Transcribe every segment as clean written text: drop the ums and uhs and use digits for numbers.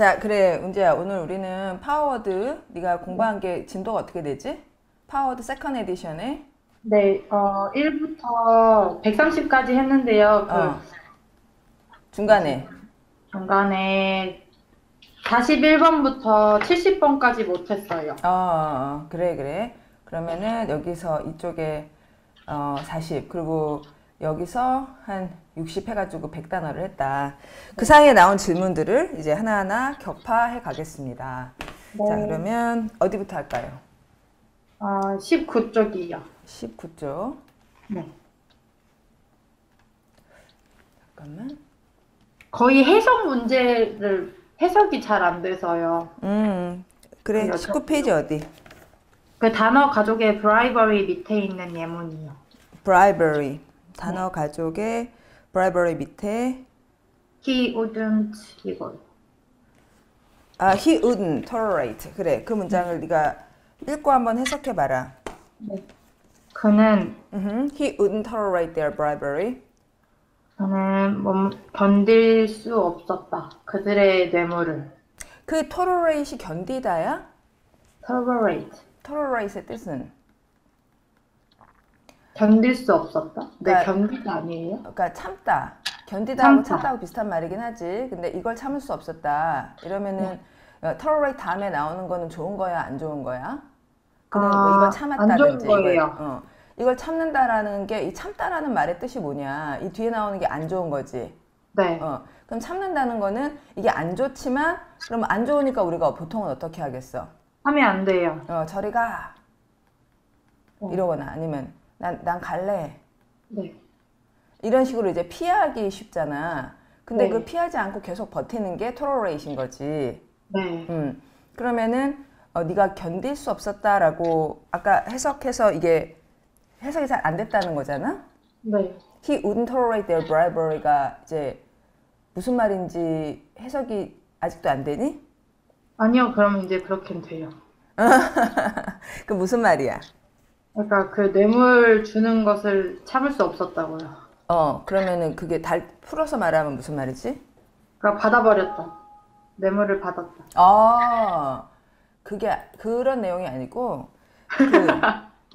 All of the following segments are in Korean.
자, 그래 운지야, 오늘 우리는 파워워드 네가 공부한 게 진도가 어떻게 되지? 파워워드 세컨 에디션에 네, 1부터 130까지 했는데요. 중간에 41번부터 70번까지 못했어요. 그래. 그러면은 여기서 이쪽에 40, 그리고 여기서 한 60 해가지고 100단어를 했다. 그 사이에 나온 질문들을 이제 하나하나 격파해 가겠습니다. 네. 자, 그러면 어디부터 할까요? 19쪽이요. 19쪽. 네. 잠깐만. 거의 해석 문제를, 해석이 잘 안 돼서요. 그래, 19페이지 어디? 그 단어 가족의 bribery 밑에 있는 예문이요. bribery. 단어 네. 가족의 bribery 밑에 he wouldn't 이거. he wouldn't tolerate. 그래, 그 문장을 네가 읽고 한번 해석해 봐라. 네. 그는 he wouldn't tolerate their bribery. 그는 견딜 수 없었다. 그들의 뇌물을. 그 tolerate이 견디다야? tolerate의 뜻은? 견딜 수 없었다? 그러니까, 네, 견디다 아니에요? 그러니까 참다. 견디다하고 참다하고 비슷한 말이긴 하지. 근데 이걸 참을 수 없었다. 이러면은 tolerate 다음에 나오는 거는 좋은 거야, 안 좋은 거야? 그냥 뭐 이걸 참았다든지. 안 좋은 거예요. 이걸 참는다라는 게, 이 참다라는 말의 뜻이 뭐냐, 이 뒤에 나오는 게 안 좋은 거지. 네. 그럼 참는다는 거는 이게 안 좋지만, 그럼 안 좋으니까 우리가 보통은 어떻게 하겠어? 하면 안 돼요. 저리 가 이러거나, 아니면 난 갈래. 네. 이런 식으로 이제 피하기 쉽잖아. 근데 네. 그 피하지 않고 계속 버티는 게 tolerate인 거지. 네. 그러면은 네가 견딜 수 없었다라고 아까 해석해서 이게 해석이 잘 안 됐다는 거잖아? 네. He wouldn't tolerate their bribery가 이제 무슨 말인지 해석이 아직도 안 되니? 아니요, 그럼 이제 그렇게는 돼요. 그 무슨 말이야? 그러니까 그 뇌물 주는 것을 참을 수 없었다고요. 그러면은 그게 풀어서 말하면 무슨 말이지? 그러니까 받아버렸다. 뇌물을 받았다. 그게 그런 내용이 아니고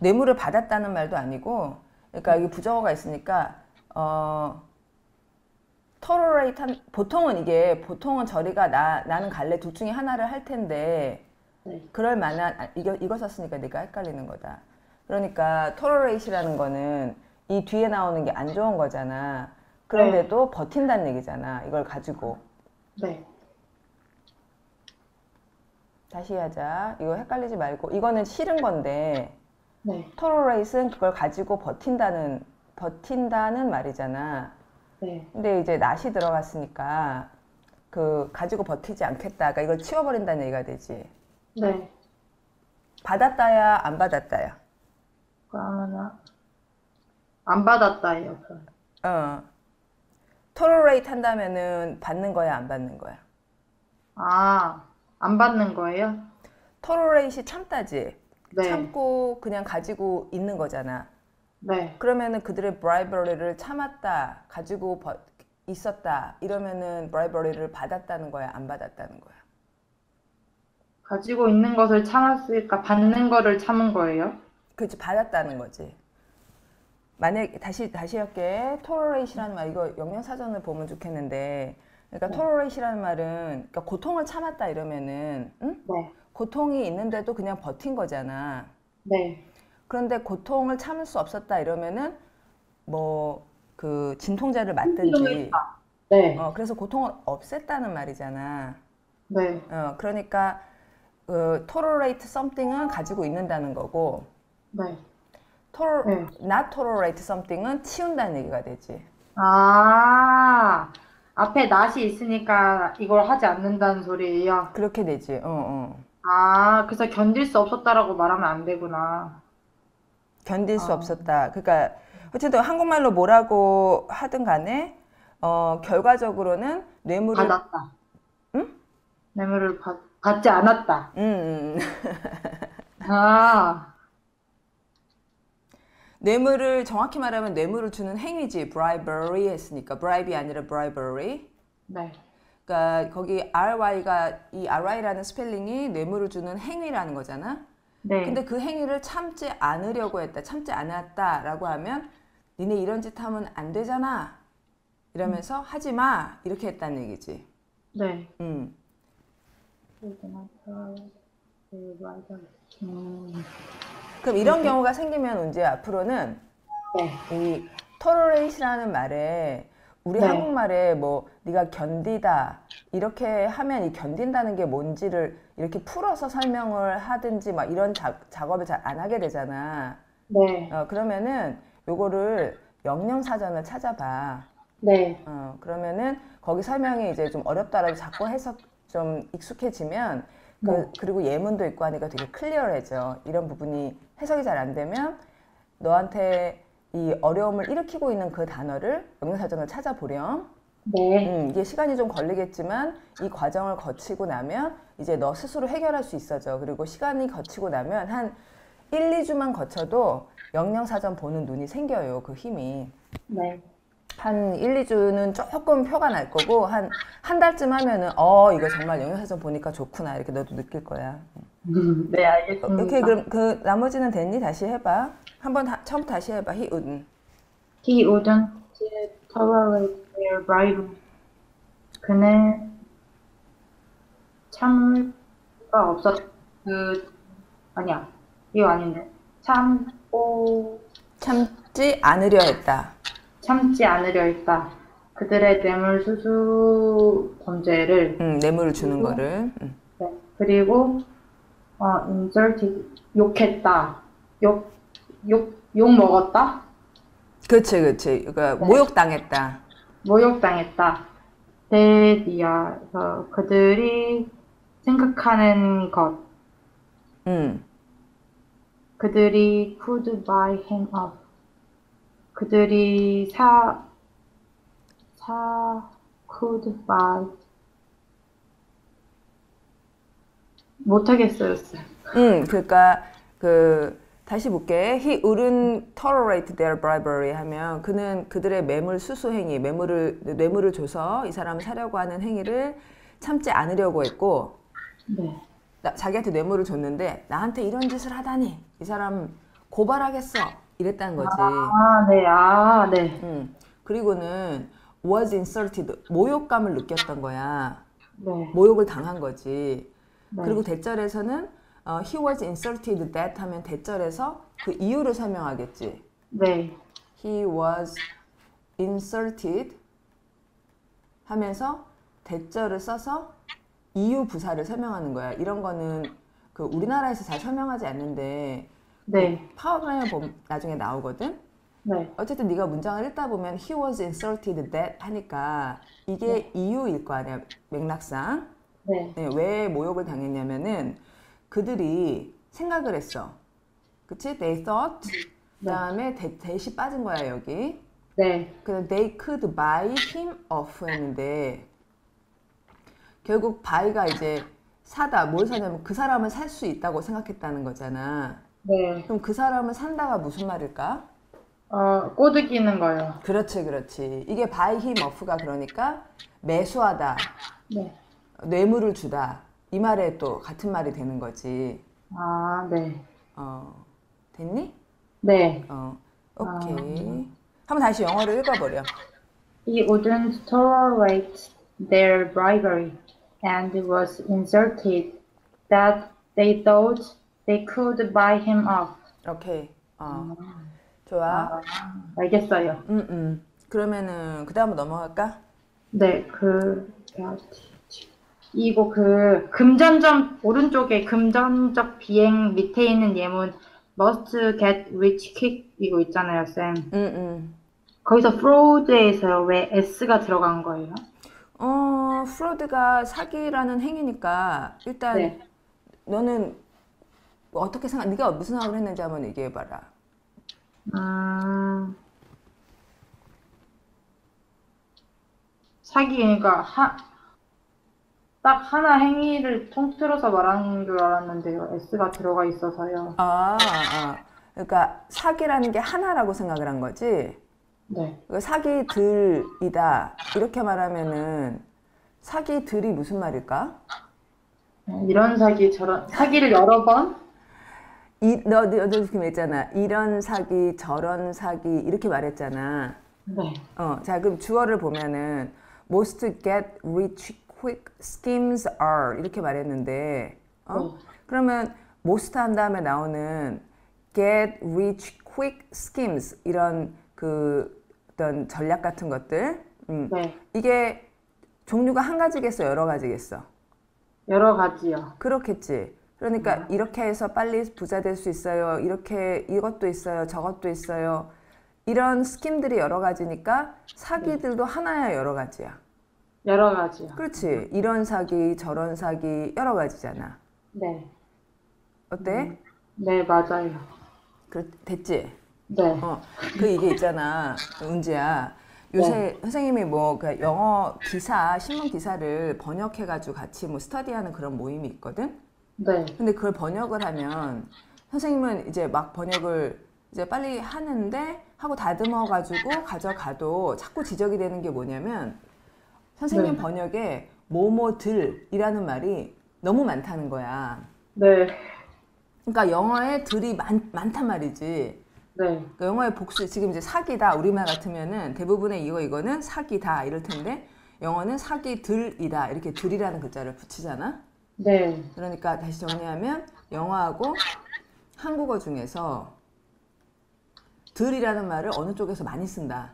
뇌물을 받았다는 말도 아니고, 그러니까 여기 부정어가 있으니까 tolerate 보통은 이게 저리가 나는 갈래 둘 중에 하나를 할 텐데 그럴 만한 이거 썼으니까 네가 헷갈리는 거다. 그러니까 tolerate이라는 거는 이 뒤에 나오는 게 안 좋은 거잖아. 그런데도 버틴다는 얘기잖아. 이걸 가지고. 네. 다시 하자. 이거 헷갈리지 말고. 이거는 싫은 건데. 네. tolerate은 그걸 가지고 버틴다는 말이잖아. 네. 근데 이제 not이 들어갔으니까 그 가지고 버티지 않겠다. 그러니까 이걸 치워버린다는 얘기가 되지. 네. 받았다야, 안 받았다야? 그러면 안 받았다예요. tolerate 한다면은 받는 거야, 안 받는 거야? 안 받는 거예요? tolerate이 참다지. 네. 참고 그냥 가지고 있는 거잖아. 네. 그러면은 그들의 bribery를 참았다, 가지고 있었다. 이러면은 bribery를 받았다는 거야, 안 받았다는 거야? 가지고 있는 것을 참았으니까 받는 거를 참은 거예요? 그렇지, 받았다는 거지. 만약에 다시 할게. tolerate이라는 말, 이거 영양사전을 보면 좋겠는데, 그러니까 tolerate이라는 말은 그러니까 고통을 참았다 이러면은, 응? 네. 고통이 있는데도 그냥 버틴 거잖아. 네. 그런데 고통을 참을 수 없었다 이러면은 뭐 그 진통제를 맞든지. 네. 그래서 고통을 없앴다는 말이잖아. 네. 그러니까 tolerate something은 가지고 있는다는 거고. 네. not tolerate something은 치운다는 얘기가 되지. 앞에 not이 있으니까 이걸 하지 않는다는 소리예요. 그렇게 되지. 그래서 견딜 수 없었다라고 말하면 안 되구나. 견딜 수 없었다. 그러니까 어쨌든 한국말로 뭐라고 하든 간에 결과적으로는 뇌물을 받았다. 응? 뇌물을 받지 않았다. 뇌물을 정확히 말하면 뇌물을 주는 행위지. bribery 했으니까 bribe이 아니라 bribery. 네. 그러니까 거기 RY가 이 RY라는 스펠링이 뇌물을 주는 행위라는 거잖아. 네. 근데 그 행위를 참지 않으려고 했다, 참지 않았다라고 하면 니네 이런 짓 하면 안 되잖아 이러면서 하지 마 이렇게 했다는 얘기지. 네. 그럼 이런 경우가 생기면 이제 앞으로는 네. 이 tolerance라는 말에 우리 네. 한국말에 뭐 네가 견디다 이렇게 하면 이 견딘다는 게 뭔지를 이렇게 풀어서 설명을 하든지 막 이런 작업을 잘 안 하게 되잖아. 네. 그러면은 요거를 영영사전을 찾아봐. 네. 그러면은 거기 설명이 이제 좀 어렵다라고 자꾸 해석 좀 익숙해지면 네. 그리고 예문도 있고 하니까 되게 클리어해져. 이런 부분이 해석이 잘 안 되면 너한테 이 어려움을 일으키고 있는 그 단어를 영영사전을 찾아보렴. 네. 이게 시간이 좀 걸리겠지만 이 과정을 거치고 나면 이제 너 스스로 해결할 수 있어져. 그리고 시간이 거치고 나면 한 1~2주만 거쳐도 영영사전 보는 눈이 생겨요. 그 힘이. 네. 한 1~2주는 조금 표가 날 거고 한 달쯤 하면은 이거 정말 영영사전 보니까 좋구나 이렇게 너도 느낄 거야. 네, 알겠습니다. 이렇게 그럼 그 나머지는 됐니? 다시 해봐. 한번 처음부터 다시 해봐. He wouldn't. He wouldn't tolerate their rival. 그는 참을 수가 없었. 아니야. 이거 아닌데. 참지 않으려 했다. 참지 않으려 했다. 그들의 뇌물 수수 범죄를 뇌물을 주는 거를 네. 그리고 인절티 욕했다. 욕 먹었다. 그렇지, 그렇지. 그러니까 네. 모욕당했다. 모욕당했다. 대디아서 그들이 생각하는 것. 그들이 could buy him up. 그들이 could buy. 못하겠어요. 그러니까 다시 볼게. He wouldn't tolerate their bribery 하면 그는 그들의 매물 수수 행위, 뇌물을 줘서 이 사람을 사려고 하는 행위를 참지 않으려고 했고 네. 자기한테 뇌물을 줬는데 나한테 이런 짓을 하다니 이 사람 고발하겠어 이랬다는 거지. 아, 네. 아, 네. 그리고는 was insulted, 모욕감을 느꼈던 거야. 네. 모욕을 당한 거지. 네. 그리고 대절에서는 he was insulted that 하면 대절에서 그 이유를 설명하겠지. 네. He was insulted 하면서 대절을 써서 이유 부사를 설명하는 거야. 이런 거는 그 우리나라에서 잘 설명하지 않는데 네. 파워워드 나중에 나오거든. 네. 어쨌든 네가 문장을 읽다 보면 he was insulted that 하니까 이게 네. 이유일 거 아니야. 맥락상. 네. 네. 왜 모욕을 당했냐면은 그들이 생각을 했어. 그치? They thought. 그 다음에 네. that이 빠진 거야 여기. 네. 그다음 they could buy him off 했는데 결국 buy가 이제 사다. 뭘 사냐면 그 사람을 살 수 있다고 생각했다는 거잖아. 네. 그럼 그 사람을 산다가 무슨 말일까? 꼬드기는 거예요. 그렇지, 그렇지. 이게 buy him off가 그러니까 매수하다. 네. 뇌물을 주다. 이 말에 또 같은 말이 되는 거지. 아, 네. 됐니? 네. 오케이. 한번 다시 영어로 읽어버려. He wouldn't tolerate their bribery and was insulted that they thought they could buy him off. 오케이. 좋아. 알겠어요. 그러면은 그다음으로 넘어갈까? 네, 이거 금전적 오른쪽에 금전적 비행 밑에 있는 예문 must get rich quick 이거 있잖아요, 쌤. 거기서 fraud에서 왜 s가 들어간 거예요? fraud가 사기라는 행위니까 일단 네. 너는 어떻게 네가 무슨 생각을 했는지 한번 얘기해 봐라. 사기니까 딱 하나 행위를 통틀어서 말하는 줄 알았는데요. S가 들어가 있어서요. 그러니까 사기라는 게 하나라고 생각을 한 거지? 네. 사기들이다. 이렇게 말하면은 사기들이 무슨 말일까? 이런 사기, 저런 사기를 여러 번? 너도 지금 했잖아. 이런 사기, 저런 사기 이렇게 말했잖아. 네. 자, 그럼 주어를 보면은 most get rich quick schemes are 이렇게 말했는데 그러면 most 한 다음에 나오는 get rich quick schemes 이런 그 어떤 전략 같은 것들 네. 이게 종류가 한 가지겠어, 여러 가지겠어? 여러 가지요. 그렇겠지. 그러니까 이렇게 해서 빨리 부자 될 수 있어요. 이렇게 이것도 있어요. 저것도 있어요. 이런 스킨들이 여러 가지니까 사기들도 하나야, 여러 가지야? 여러 가지요. 그렇지. 이런 사기, 저런 사기 여러 가지잖아. 네. 어때? 네, 맞아요. 됐지? 네. 이게 있잖아, 은지야. 요새 네. 선생님이 뭐 영어 기사, 신문 기사를 번역해가지고 같이 뭐 스터디하는 그런 모임이 있거든? 네. 근데 그걸 번역을 하면 선생님은 이제 막 번역을 이제 빨리 하는데 하고 다듬어가지고 가져가도 자꾸 지적이 되는 게 뭐냐면 선생님 네. 번역에 뭐뭐들이라는 말이 너무 많다는 거야. 네. 그러니까 영어에 들이 많단 말이지. 네. 그러니까 영어의 복수, 지금 이제 사기다 우리말 같으면은 대부분의 이거는 사기다 이럴 텐데 영어는 사기들이다 이렇게 들이라는 글자를 붙이잖아. 네. 그러니까 다시 정리하면 영어하고 한국어 중에서 들이라는 말을 어느 쪽에서 많이 쓴다?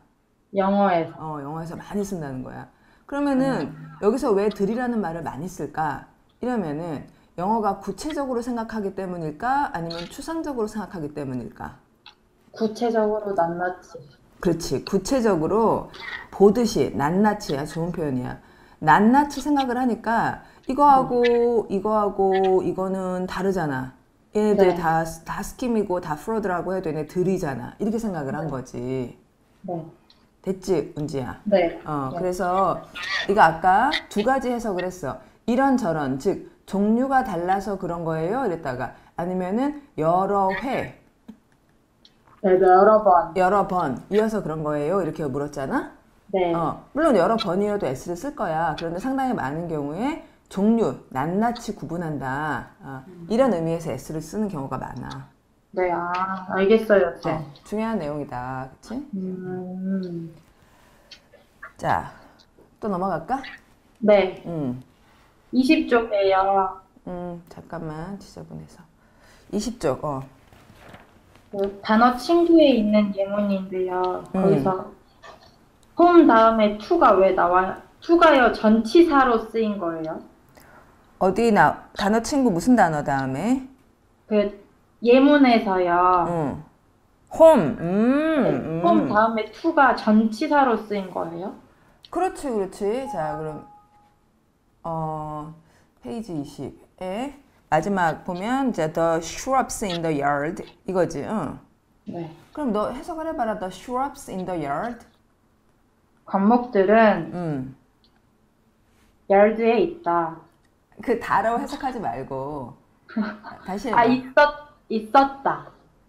영어에서. 영어에서 많이 쓴다는 거야. 그러면은 여기서 왜 들이라는 말을 많이 쓸까? 이러면은 영어가 구체적으로 생각하기 때문일까? 아니면 추상적으로 생각하기 때문일까? 구체적으로 낱낱이. 그렇지. 구체적으로 보듯이 낱낱이야. 좋은 표현이야. 낱낱이 생각을 하니까 이거하고 이거하고 이거는 다르잖아. 얘네들 네. 다 스킴이고 다 프로드라고 해도 얘네 들이잖아. 이렇게 생각을 네. 한 거지. 네. 됐지, 은지야? 네. 네. 그래서 이거 아까 두 가지 해석을 했어. 이런 저런, 즉 종류가 달라서 그런 거예요? 이랬다가 아니면은 여러 회. 네, 여러 번 이어서 그런 거예요? 이렇게 물었잖아? 네. 물론 여러 번이어도 S를 쓸 거야. 그런데 상당히 많은 경우에 종류, 낱낱이 구분한다. 이런 의미에서 S를 쓰는 경우가 많아. 네, 알겠어요. 중요한 내용이다. 그치? 자, 또 넘어갈까? 네. 20쪽에요. 잠깐만, 지저분해서. 20쪽, 단어 친구에 있는 예문인데요. 거기서 홈 다음에 투가 왜 나와요? 투가요 전치사로 쓰인 거예요. 단어 친구 무슨 단어 다음에? 그 예문에서요. 홈. 네, 홈 다음에 투가 전치사로 쓰인 거예요? 그렇지, 그렇지. 자, 그럼 페이지 20에 마지막 보면 이제 the shrubs in the yard 이거지. 네. 그럼 너 해석을 해봐라. the shrubs in the yard. 관목들은 yard에 있다. 그 다라고 해석하지 말고 다시 해봐. 있었다.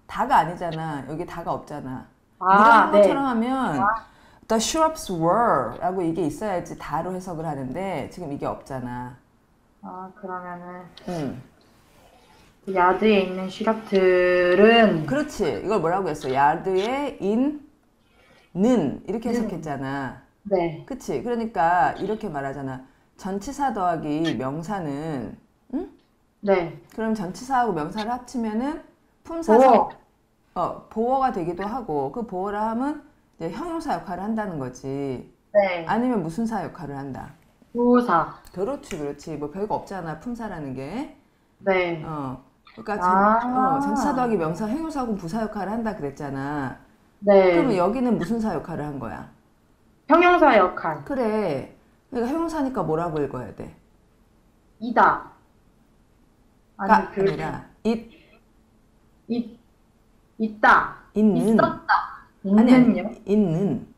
다가 아니잖아. 여기 다가 없잖아. 네가 한 것처럼 네. 하면 the shrubs were 라고 이게 있어야지 다로 해석을 하는데 지금 이게 없잖아. 그러면은 야드에 있는 shrub들은 그렇지. 이걸 뭐라고 했어? 야드에 있는 이렇게 해석했잖아. 네. 그치? 그러니까 이렇게 말하잖아. 전치사 더하기 명사는 응? 네. 그럼 전치사하고 명사를 합치면은 품사상 보어가 되기도 하고 그 보어라 하면 이제 형용사 역할을 한다는 거지. 네. 아니면 무슨 사 역할을 한다? 부사. 그렇지, 그렇지. 뭐 별거 없잖아, 품사라는 게. 네. 그러니까 전치사 더하기 명사, 형용사하고 부사 역할을 한다 그랬잖아. 네. 그러면 여기는 무슨 사 역할을 한 거야? 형용사 역할. 그래. 그러니까 형용사니까 뭐라고 읽어야 돼? 이다. 아니라 있다. 있는. 있었다. 있는.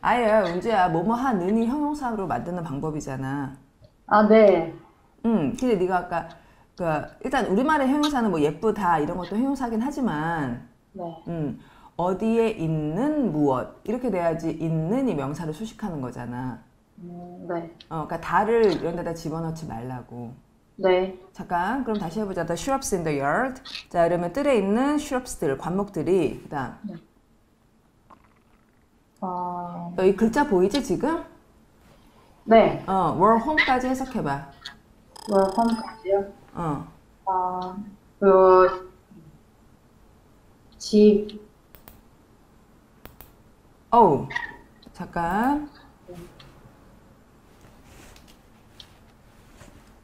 아예 은지야, 뭐뭐하는이 형용사로 만드는 방법이잖아. 네. 근데 네가 아까 일단 우리말의 형용사는 뭐 예쁘다 이런 것도 형용사긴 하지만 네. 어디에 있는 무엇 이렇게 돼야지 있는 이 명사를 수식하는 거잖아. 네. 그러니까 다를 이런 데다 집어넣지 말라고. 네. 잠깐 그럼 다시 해보자. The shrubs in the yard. 자, 이러면 뜰에 있는 shrubs들, 관목들이. 그다음. 네. 여기 글자 보이지 지금? 네. were home까지 해석해봐. were home까지요? 집. 오, 잠깐.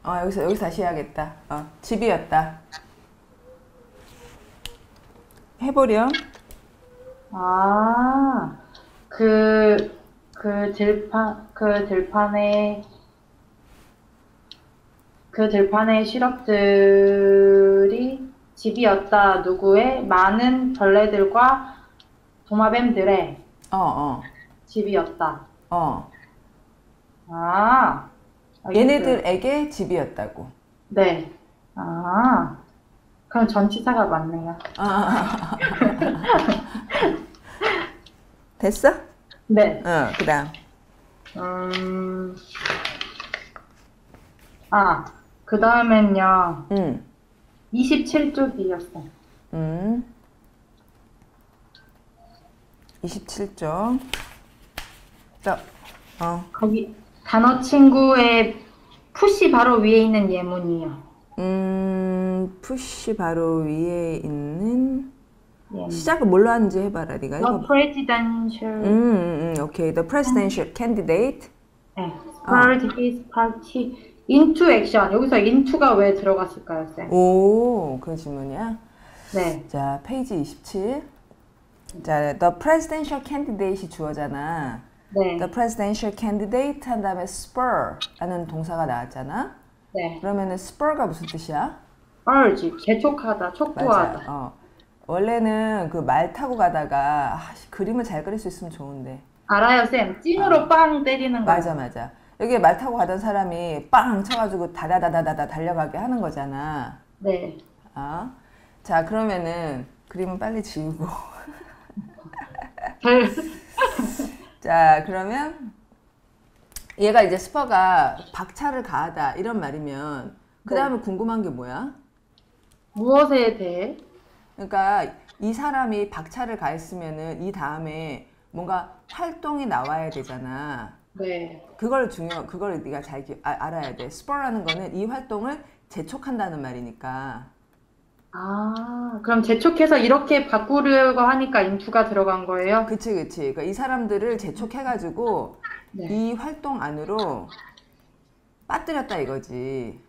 여기서 다시 해야겠다. 집이었다. 해보렴. 그 들판에 시럽들이 집이었다. 누구의? 많은 벌레들과 도마뱀들의 집이었다. 얘네들에게 집이었다고. 네. 그럼 전치사가 맞네요. 됐어? 네. 그 다음. 그 다음엔요. 27쪽이었어요. 27쪽. 거기 단어 친구의 푸시 바로 위에 있는 예문이요. 푸시 바로 위에 있는 예문. 시작을 뭘로 하는지 해봐라. 네가 The presidential. 오케이. The presidential candidate. 네. Spurred his party into action. 여기서 into가 왜 들어갔을까요, 쌤? 오, 그런 질문이야? 네. 자, 페이지 27. 자, the presidential candidate이 주어잖아. 네. the presidential candidate 한 다음에 spur라는 동사가 나왔잖아. 네. 그러면은 spur가 무슨 뜻이야? urge, 재촉하다, 촉구하다. 맞아. 원래는 그 말 타고 가다가 그림을 잘 그릴 수 있으면 좋은데. 알아요, 쌤. 찐으로 빵 때리는 거. 맞아. 여기 말 타고 가던 사람이 빵 쳐가지고 다다다다다다 달려가게 하는 거잖아. 네. 자, 그러면은 그림은 빨리 지우고. 자, 그러면 얘가 이제 스퍼가 박차를 가하다 이런 말이면 그 다음에 궁금한 게 뭐야? 무엇에 대해? 그러니까 이 사람이 박차를 가했으면은 이 다음에 뭔가 활동이 나와야 되잖아. 네. 그걸 네가 잘 알아야 돼. 스퍼라는 거는 이 활동을 재촉한다는 말이니까. 그럼 재촉해서 이렇게 바꾸려고 하니까 인투가 들어간 거예요? 그치. 그러니까 이 사람들을 재촉해가지고 이 활동 안으로 빠뜨렸다 이거지.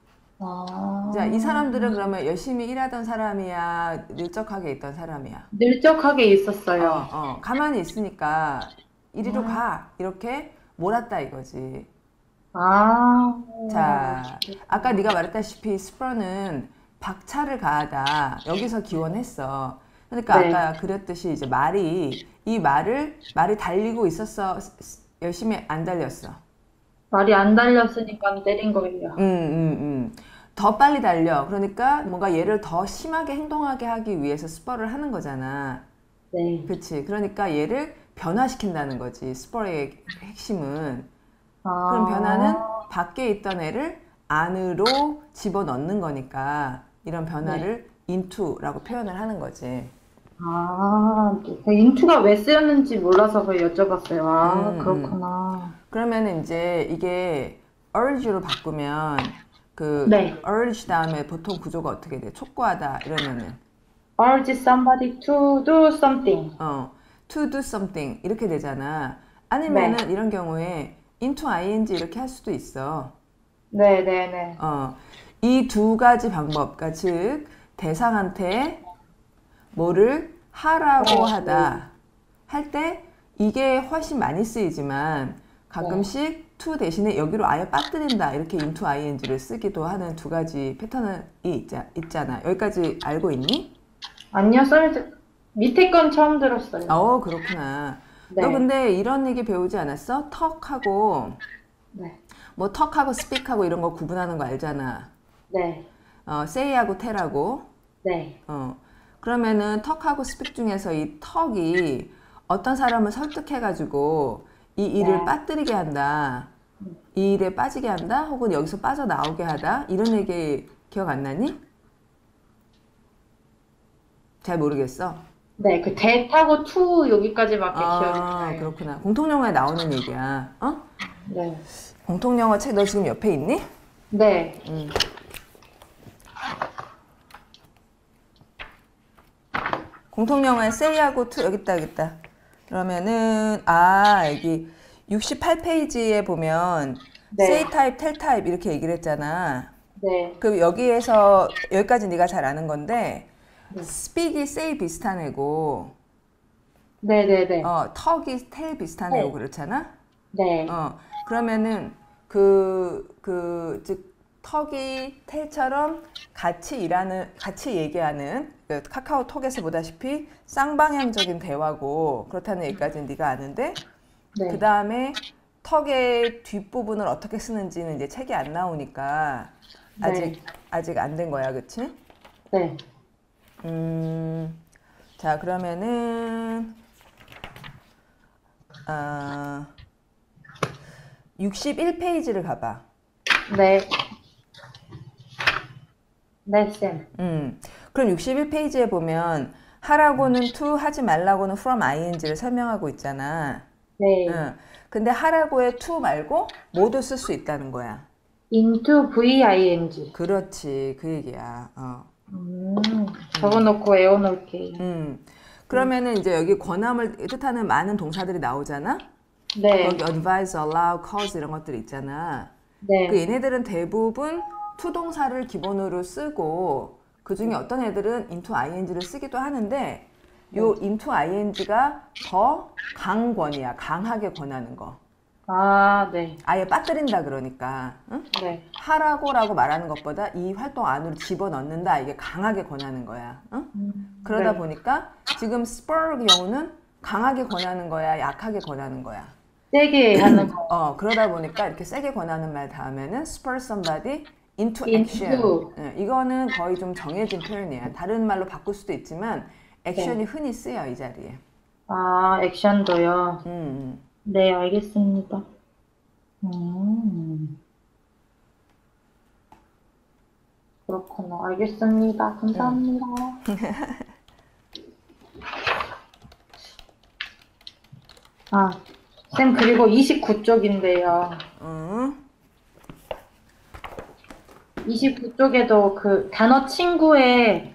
자, 이 사람들은 그러면 열심히 일하던 사람이야, 늘적하게 있던 사람이야? 늘적하게 있었어요. 가만히 있으니까 이리로 가 이렇게 몰았다 이거지. 자, 아까 네가 말했다시피 스프러는 박차를 가하다 여기서 기원했어. 그러니까 아까 그랬듯이 이제 말이 달리고 있었어. 열심히 안 달렸어. 말이 안 달렸으니까 때린 거예요. 더 빨리 달려. 그러니까 뭔가 얘를 더 심하게 행동하게 하기 위해서 스퍼를 하는 거잖아. 네. 그치. 그러니까 얘를 변화시킨다는 거지. 스퍼의 핵심은. 그럼 변화는 밖에 있던 애를 안으로 집어넣는 거니까. 이런 변화를 인투라고 표현을 하는 거지. 인투가 왜 쓰였는지 몰라서 그걸 여쭤봤어요. 그렇구나. 그러면 이제 이게 urge로 바꾸면 그 urge 다음에 보통 구조가 어떻게 돼? 촉구하다 이러면은 urge somebody to do something. to do something 이렇게 되잖아. 아니면은 이런 경우에 into ing 이렇게 할 수도 있어. 네네네. 이 두 가지 방법, 그러니까 즉 대상한테 뭐를 하라고 하다 할 때 이게 훨씬 많이 쓰이지만 가끔씩 to 대신에 여기로 아예 빠뜨린다 이렇게 into ing를 쓰기도 하는 두 가지 패턴이 있잖아. 여기까지 알고 있니? 아니요, 밑에 건 처음 들었어요. 그렇구나. 너 근데 이런 얘기 배우지 않았어? 턱하고 뭐 턱하고 speak하고 이런 거 구분하는 거 알잖아. 네. say하고 tell하고. 네. 그러면은 턱하고 스픽 중에서 이 턱이 어떤 사람을 설득해가지고 이 일을 빠뜨리게 한다, 이 일에 빠지게 한다, 혹은 여기서 빠져나오게 하다, 이런 얘기 기억 안 나니? 잘 모르겠어? 네, 그 대타고 투 여기까지밖에 기억이 나요. 그렇구나. 공통영어에 나오는 얘기야. 어? 네. 공통영어 책 너 지금 옆에 있니? 네. 공통영어에 say하고 to 여기 있다. 그러면은 여기 68페이지에 보면 네. say type, tell type 이렇게 얘기를 했잖아. 네. 그럼 여기까지 네가 잘 아는 건데 speak이 say 비슷한 애고 네네네. 턱이 tell 비슷한 네. 애고 그렇잖아. 네. 그러면은 즉 턱이 tell처럼 같이 얘기하는 카카오톡에서 보다시피 쌍방향적인 대화고 그렇다는 얘기까지는 네가 아는데 네. 그 다음에 턱의 뒷부분을 어떻게 쓰는지는 이제 책이 안 나오니까 네. 아직 안 된 거야, 그치? 네. 자, 그러면은 61페이지를 가봐. 네. 네, 쌤. 그럼 61페이지에 보면 하라고는 to, 하지 말라고는 from ing를 설명하고 있잖아. 네. 근데 하라고에 to 말고 모두 쓸 수 있다는 거야. into ving. 그렇지, 그 얘기야. 적어놓고 외워놓을게. 그러면은 이제 여기 권함을 뜻하는 많은 동사들이 나오잖아. 네. 거기 advise, allow, cause 이런 것들이 있잖아. 네. 그 얘네들은 대부분 to 동사를 기본으로 쓰고 그 중에 어떤 애들은 into ing를 쓰기도 하는데 요 into ing가 더 강권이야. 강하게 권하는 거. 네. 아예 빠뜨린다 그러니까. 응? 네. 하라고 말하는 것보다 이 활동 안으로 집어넣는다. 이게 강하게 권하는 거야. 응? 그러다 네. 보니까 지금 spur의 경우는 강하게 권하는 거야, 약하게 권하는 거야? 세게 하는 거. 그러다 보니까 이렇게 세게 권하는 말 다음에는 spur somebody into action. 네, 이거는 거의 좀 정해진 표현이야. 다른 말로 바꿀 수도 있지만 액션이 네. 흔히 쓰여 이 자리에. 액션도요? 네, 알겠습니다. 그렇구나. 알겠습니다. 감사합니다. 쌤 그리고 29쪽인데요. 29쪽에도 그 단어 친구에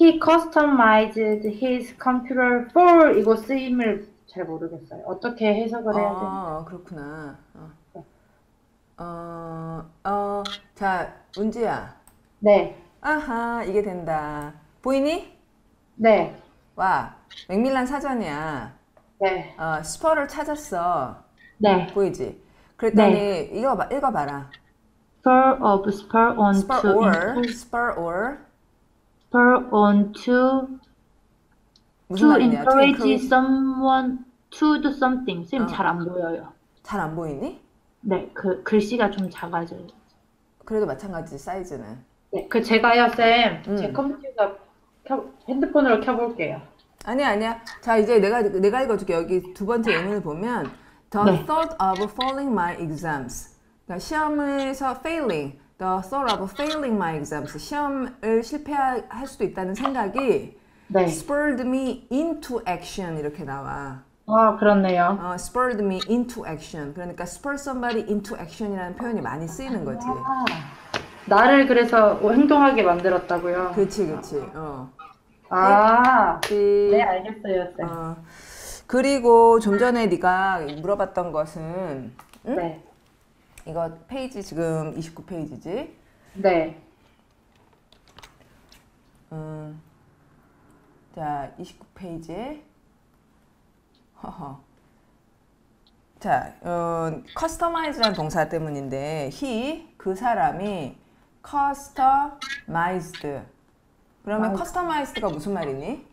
He customized his computer for 이거 쓰임을 잘 모르겠어요. 어떻게 해석을 해야 되나? 그렇구나. 자, 운지야. 네. 아하, 이게 된다. 보이니? 네. 와, 맥밀란 사전이야. 네. 스퍼를 찾았어. 네. 보이지? 그랬더니 네. 이거 읽어봐라. Spur of, spur on spur to, or, spur or, spur on to, 무슨 말이냐? To encourage someone to do something. 쌤 잘 안 보여요. 잘 안 보이니? 네, 그 글씨가 좀 작아져요. 그래도 마찬가지 사이즈는. 네, 그 제가요 쌤, 제 컴퓨터 핸드폰으로 켜볼게요. 아니야. 자, 이제 내가 읽어줄게. 여기 두 번째 예문을 보면 The 네. thought of failing my exams. 그러니까 시험에서 failing, the thought of failing my exams. 시험을 실패할 수도 있다는 생각이 네. spurred me into action 이렇게 나와. 그렇네요. spurred me into action. 그러니까 spur somebody into action이라는 표현이 많이 쓰이는 거지. 나를 그래서 행동하게 만들었다고요? 그렇지. 네, 알겠어요, 쌤. 그리고 좀 전에 네가 물어봤던 것은 응? 네. 이거 페이지 지금 29페이지지? 네. 자, 29페이지에 자, customize라는 동사 때문인데 he, 그 사람이 customized. 그러면 customized가 무슨 말이니?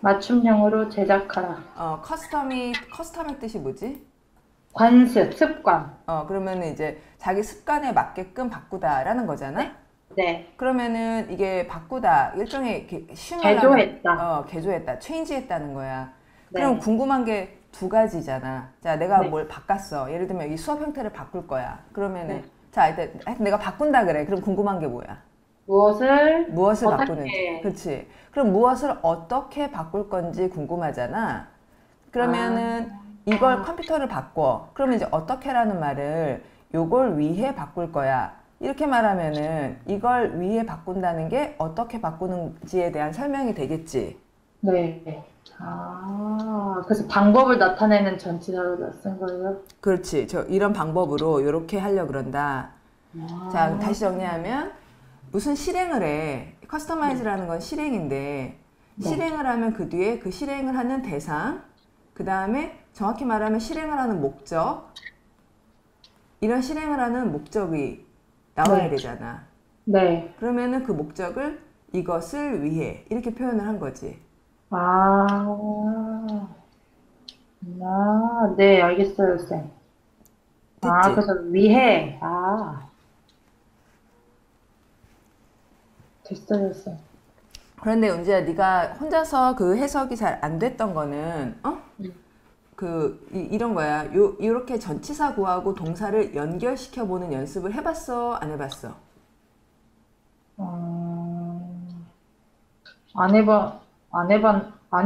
맞춤형으로 제작하라. 커스텀의 뜻이 뭐지? 관습, 습관. 그러면 이제 자기 습관에 맞게끔 바꾸다라는 거잖아? 네. 그러면은 이게 바꾸다, 일종의 쉬운 말로 개조했다. 개조했다, 체인지했다는 거야. 네. 그럼 궁금한 게 두 가지잖아. 자, 내가 네. 뭘 바꿨어. 예를 들면 이 수업 형태를 바꿀 거야. 그러면은 네. 자, 일단 내가 바꾼다 그래. 그럼 궁금한 게 뭐야? 무엇을 바꾸는지. 그렇지. 그럼 무엇을 어떻게 바꿀 건지 궁금하잖아. 그러면은 이걸 컴퓨터를 바꿔. 그러면 이제 어떻게라는 말을 요걸 위해 바꿀 거야. 이렇게 말하면은 이걸 위해 바꾼다는 게 어떻게 바꾸는지에 대한 설명이 되겠지. 네. 아, 그래서 방법을 나타내는 전치사로 쓴 거예요? 그렇지. 저 이런 방법으로 요렇게 하려고 그런다. 자, 다시 정리하면 무슨 실행을 해. 커스터마이즈라는 건 실행인데 네. 실행을 하면 그 뒤에 그 실행을 하는 대상, 그 다음에 정확히 말하면 실행을 하는 목적, 이런 실행을 하는 목적이 나와야 네. 되잖아. 네. 그러면은 그 목적을 이것을 위해 이렇게 표현을 한 거지. 아, 네, 알겠어요, 쌤. 됐지? 아, 그래서 위해. 아. 됐어요, 쌤. 그런데 은지야, 네가 혼자서 그 해석이 잘 안 됐던 거는 이런 거야. 요렇게 전치사 구하고 동사를 연결시켜 보는 연습을 해봤어? 안 해봤어? 안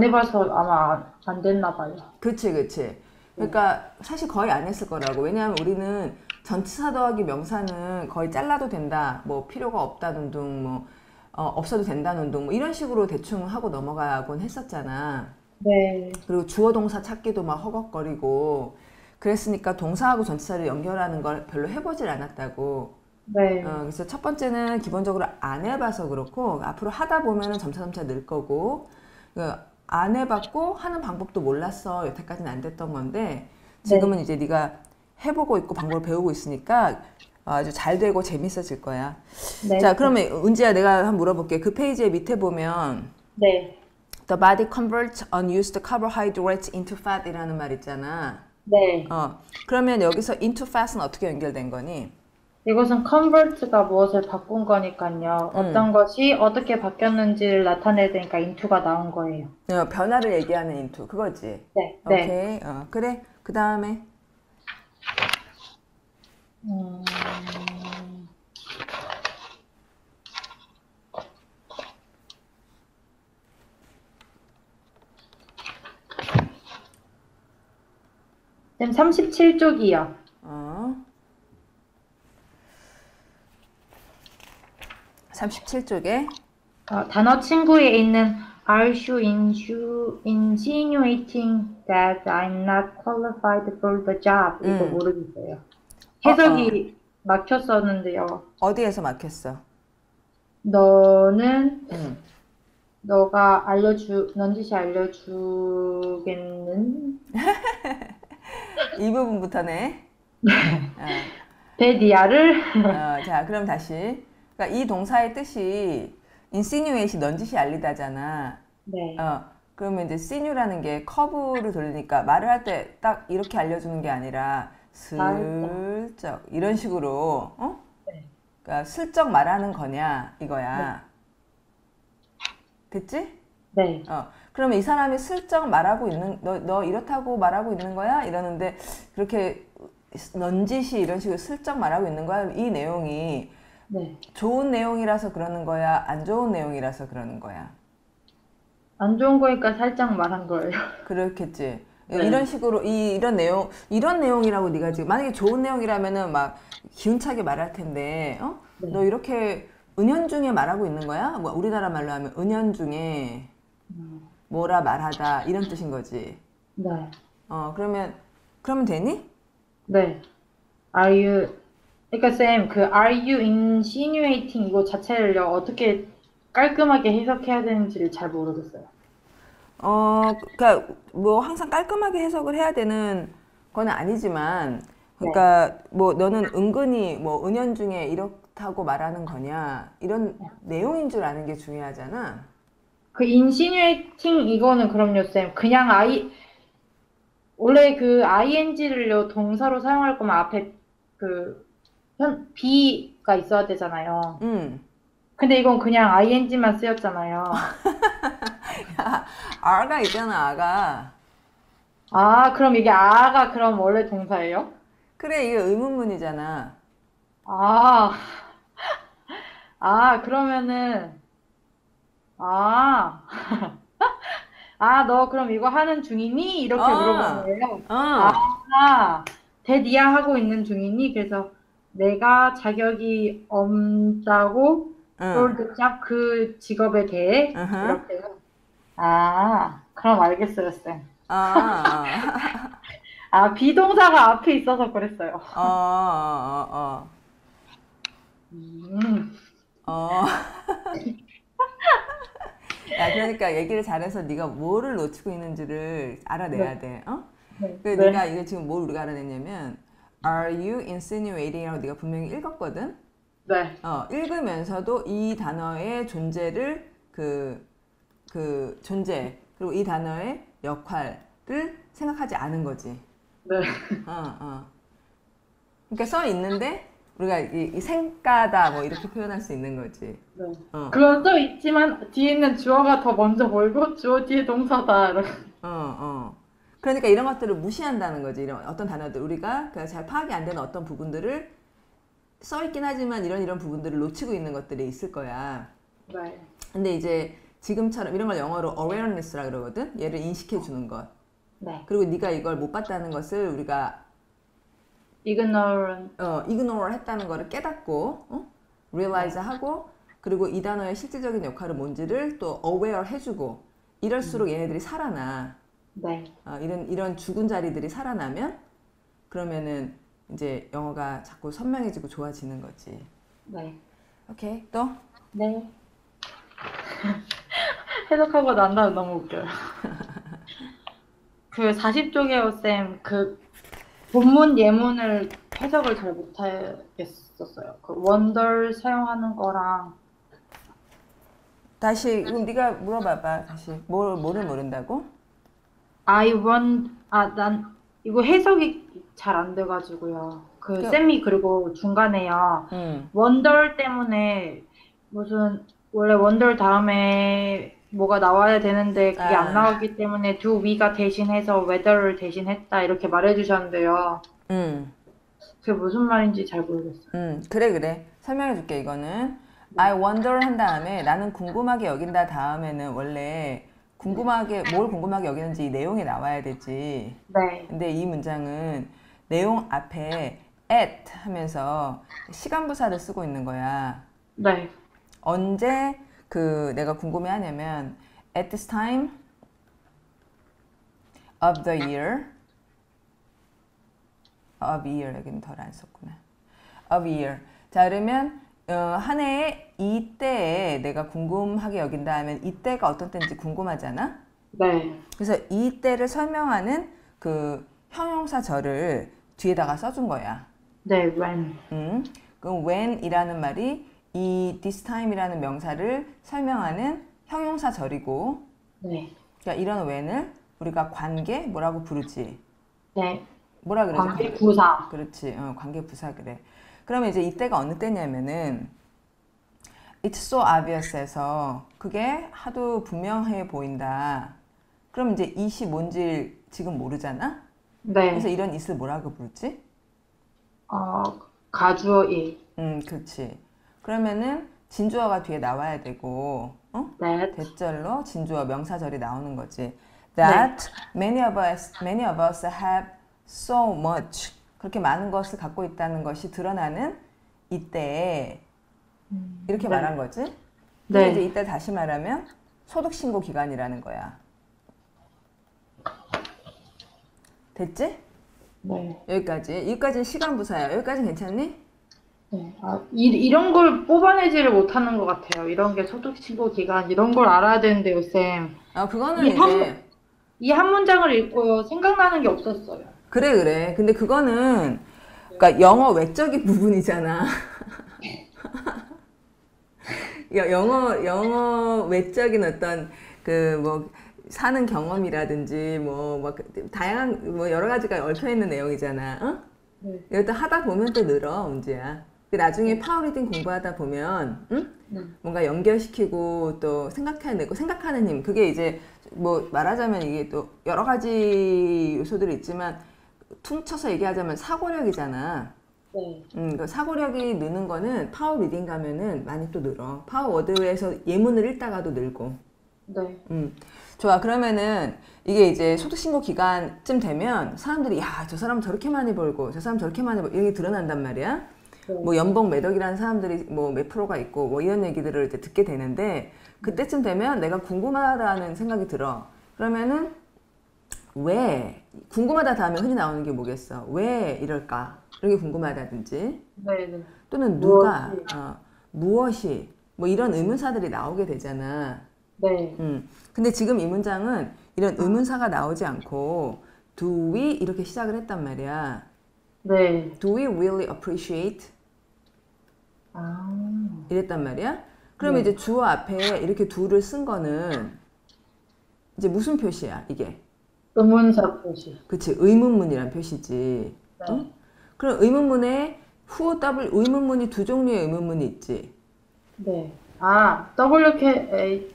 해봐서 아마 안 됐나 봐요. 그치, 그치. 그러니까 사실 거의 안 했을 거라고. 왜냐하면 우리는 전치사 더하기 명사는 거의 잘라도 된다, 뭐 필요가 없다는 둥, 뭐 없어도 된다는 둥, 뭐 이런 식으로 대충 하고 넘어가곤 했었잖아. 네. 그리고 주어 동사 찾기도 막 허걱거리고 그랬으니까 동사하고 전치사를 연결하는 걸 별로 해보질 않았다고. 네. 그래서 첫 번째는 기본적으로 안 해봐서 그렇고, 앞으로 하다 보면은 점차점차 늘 거고, 안 해봤고 하는 방법도 몰랐어. 여태까지는 안 됐던 건데 지금은 네. 이제 네가 해보고 있고 방법을 배우고 있으니까 아주 잘 되고 재밌어질 거야. 네. 자, 그러면 은지야, 내가 한번 물어볼게. 그 페이지에 밑에 보면 네. The body converts unused carbohydrates into fat 이라는 말 있잖아. 네. 그러면 여기서 into fat은 어떻게 연결된 거니? 이것은 convert가 무엇을 바꾼 거니까요. 어떤 것이 어떻게 바뀌었는지를 나타내야 되니까 into가 나온 거예요. 변화를 얘기하는 into, 그거지? 네. 오케이. 네. 그래. 그 다음에 쌤, 37쪽이요. 어. 37쪽에 단어 친구에 있는 Are you insinuating that I'm not qualified for the job? 이거 모르겠어요. 해석이 막혔었는데요. 어디에서 막혔어? 너는 너가 넌지시 알려주겠는? 이 부분부터네. 베디아를. 자, 그럼 다시. 그러니까 이 동사의 뜻이 insinuate이 넌지시 알리다잖아. 네. 그러면 이제 sinu라는 게 커브를 돌리니까 말을 할 때 딱 이렇게 알려주는 게 아니라 슬쩍 이런 식으로 네. 그러니까 슬쩍 말하는 거냐 이거야. 네. 됐지? 네. 그러면 이 사람이 슬쩍 말하고 있는, 너 이렇다고 말하고 있는 거야? 이러는데 그렇게 넌지시 이런 식으로 슬쩍 말하고 있는 거야? 이 내용이 네. 좋은 내용이라서 그러는 거야? 안 좋은 내용이라서 그러는 거야? 안 좋은 거니까 살짝 말한 거예요. 그렇겠지. 네. 이런 식으로 이런 내용이라고 네가 지금 만약에 좋은 내용이라면은 막 기운차게 말할 텐데 네. 너 이렇게 은연중에 말하고 있는 거야? 뭐 우리나라 말로 하면 은연중에 뭐라 말하다 이런 뜻인 거지. 네. 그러면 되니? 네. 그러니까 쌤, 그 are you insinuating 이거 자체를요 어떻게 깔끔하게 해석해야 되는지를 잘 모르겠어요. 그러니까 뭐 항상 깔끔하게 해석을 해야 되는 건 아니지만, 그러니까 네. 뭐 너는 은근히 뭐 은연중에 이렇다고 말하는 거냐 이런 네. 내용인 줄 아는 게 중요하잖아. 그 insinuating 이거는 그럼요 쌤, 그냥 원래 그 ing를요 동사로 사용할 거면 앞에 그 비 가 있어야 되잖아요. 근데 이건 그냥 ing만 쓰였잖아요. 야, 아가 있잖아, 아가. 아, 그럼 이게 아가 그럼 원래 동사예요? 그래, 이게 의문문이잖아. 아, 아, 그러면은, 아, 아, 너 그럼 이거 하는 중이니? 이렇게 물어보는 거예요. 아, 대디야 하고 있는 중이니? 그래서 내가 자격이 없다고 롤드샵 그 직업에 대해 이렇게요. 아, 그럼 알겠어요, 쌤. 아, 아, 비동사가 앞에 있어서 그랬어요. 야, 그러니까 얘기를 잘해서 네가 뭐를 놓치고 있는지를 알아내야 네. 돼. 어? 네. 그러니까 네. 네가 이게 지금 뭘 우리가 알아냈냐면 Are you insinuating이라고 네가 분명히 읽었거든. 네. 읽으면서도 이 단어의 존재를 그 존재 그리고 이 단어의 역할을 생각하지 않은 거지. 네. 그러니까 써 있는데 우리가 이 생까다 뭐 이렇게 표현할 수 있는 거지. 네. 그건 써 있지만 뒤에 있는 주어가 더 먼저 보이고 주어 뒤에 동사다. 그러니까 이런 것들을 무시한다는 거지. 이런 어떤 단어들 우리가 잘 파악이 안 되는 어떤 부분들을 써 있긴 하지만 이런 부분들을 놓치고 있는 것들이 있을 거야. 네. 근데 이제 지금처럼 이런 걸 영어로 awareness라 그러거든. 얘를 인식해 주는 것. 네. 그리고 네가 이걸 못 봤다는 것을 우리가 ignore 했다는 거를 깨닫고 realize 하고 그리고 이 단어의 실질적인 역할은 뭔지를 또 aware 해주고 이럴수록 얘네들이 살아나. 네. 이런 죽은 자리들이 살아나면 그러면은 이제 영어가 자꾸 선명해지고 좋아지는 거지. 네. 오케이. 또? 네. 해석하고 난 다음 너무 웃겨요. 그 40쪽에요, 쌤. 그 본문 예문을 해석을 잘 못하겠었어요. 그 원더를 사용하는 거랑 다시 네가 물어봐봐. 다시 뭐를 모른다고? 난 이거 해석이 잘 안 돼가지고요. 그 쌤이 그리고 중간에요. 원더 때문에 무슨 원래 원더 다음에 뭐가 나와야 되는데 그게 안 나왔기 때문에 do we가 대신해서 whether를 대신했다 이렇게 말해주셨는데요. 그게 무슨 말인지 잘 모르겠어요. 그래. 설명해줄게. 이거는 I wonder 한 다음에 나는 궁금하게 여긴다 다음에는 원래 뭘 궁금하게 여기는지 이 내용이 나와야 되지. 네. 근데 이 문장은 내용 앞에 at 하면서 시간 부사를 쓰고 있는 거야. 네. 언제 내가 궁금해 하냐면 at this time of the year 여기는 덜 안 썼구나. of year. 자, 그러면 한 해에 이때에 내가 궁금하게 여긴다 하면 이때가 어떤 때인지 궁금하잖아? 네. 그래서 이때를 설명하는 그 형용사절을 뒤에다가 써준 거야. 네, when. 그럼 when이라는 말이 이 this time이라는 명사를 설명하는 형용사절이고 네. 그러니까 이런 when을 우리가 관계 뭐라고 부르지? 네. 뭐라 그러지? 관계부사. 그렇지. 관계부사 그래. 그러면 이제 이때가 어느 때냐면은 It's so obvious에서 그게 하도 분명해 보인다. 그럼 이제 이시 뭔지 지금 모르잖아? 네. 그래서 이런 it을 뭐라고 부르지? 가주어 it. 그렇지. 그러면은 진주어가 뒤에 나와야 되고 대절로 진주어 명사절이 나오는 거지. That 네. many of us have so much. 그렇게 많은 것을 갖고 있다는 것이 드러나는 이때에 이렇게 네. 말한 거지. 네. 이제 이때 다시 말하면 소득신고 기간이라는 거야. 됐지? 네. 여기까지 시간 부사야. 여기까지 괜찮니? 네. 아, 이런 걸 뽑아내지를 못하는 것 같아요. 이런 게 소득신고 기간 이런 걸 알아야 되는데요, 쌤. 아, 그거는 이제 이 한 문장을 읽고요. 생각나는 게 없었어요. 그래. 근데 그거는 그러니까 영어 외적인 부분이잖아. 영어 외적인 어떤 그 뭐 사는 경험이라든지 뭐 막 다양한 뭐 여러 가지가 얽혀 있는 내용이잖아. 이것도 하다 보면 또 늘어, 운지야. 나중에 파워리딩 공부하다 보면 뭔가 연결시키고 또 생각해내고 생각하는 힘, 그게 이제 뭐 말하자면 이게 또 여러 가지 요소들이 있지만 퉁쳐서 얘기하자면 사고력이잖아. 네. 사고력이 느는 거는 파워리딩 가면은 많이 또 늘어. 파워워드에서 예문을 읽다가도 늘고. 네. 좋아. 그러면은 이게 이제 소득신고 기간쯤 되면 사람들이 야, 저 사람 저렇게 많이 벌고 저 사람 저렇게 많이 벌고 이런 게 드러난단 말이야. 뭐 연봉 매덕이라는 사람들이 뭐 몇 프로가 있고 뭐 이런 얘기들을 이제 듣게 되는데, 그때쯤 되면 내가 궁금하다는 생각이 들어. 그러면은 왜 궁금하다 다음에 흔히 나오는 게 뭐겠어? 왜 이럴까? 이런 게 궁금하다든지, 네. 또는 누가 무엇이 뭐 이런 의문사들이 나오게 되잖아. 네. 근데 지금 이 문장은 이런 의문사가 나오지 않고 do we 이렇게 시작을 했단 말이야. 네. Do we really appreciate? 이랬단 말이야. 그러면 네. 이제 주어 앞에 이렇게 do를 쓴 거는 이제 무슨 표시야, 이게? 의문사 표시. 그치, 의문문이란 표시지. 네. 어? 그럼 의문문에 who, 의문문이 두 종류의 의문문이 있지. 네. 아, WH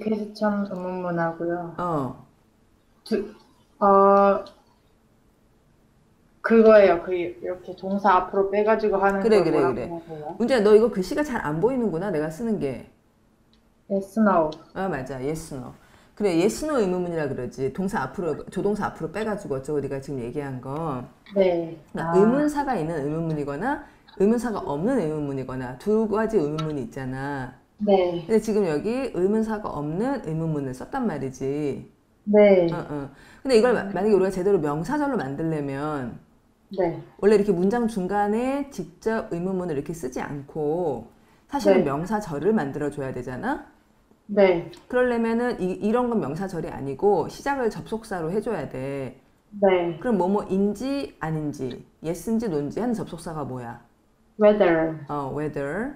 퀘스천 의문문하고요. 그거예요. 그 이렇게 동사 앞으로 빼가지고 하는 거. 그래. 문제야, 너 이거 글씨가 잘 안 보이는구나. 내가 쓰는 게. Yes, no. 아 맞아, yes, no. 그래, yes, no 의문문이라 그러지. 동사 앞으로, 조동사 앞으로 빼가지고 어쩌고 네가 지금 얘기한 거. 네. 그러니까 의문사가 있는 의문문이거나 의문사가 없는 의문문이거나 두 가지 의문문이 있잖아. 네. 근데 지금 여기 의문사가 없는 의문문을 썼단 말이지. 네. 근데 이걸 만약에 우리가 제대로 명사절로 만들려면. 네. 원래 이렇게 문장 중간에 직접 의문문을 이렇게 쓰지 않고 사실은 네. 명사절을 만들어줘야 되잖아? 네. 그러려면은 이런 건 명사절이 아니고 시작을 접속사로 해줘야 돼. 네. 그럼 뭐뭐인지 아닌지, yes인지 non지 하는 접속사가 뭐야? whether. whether.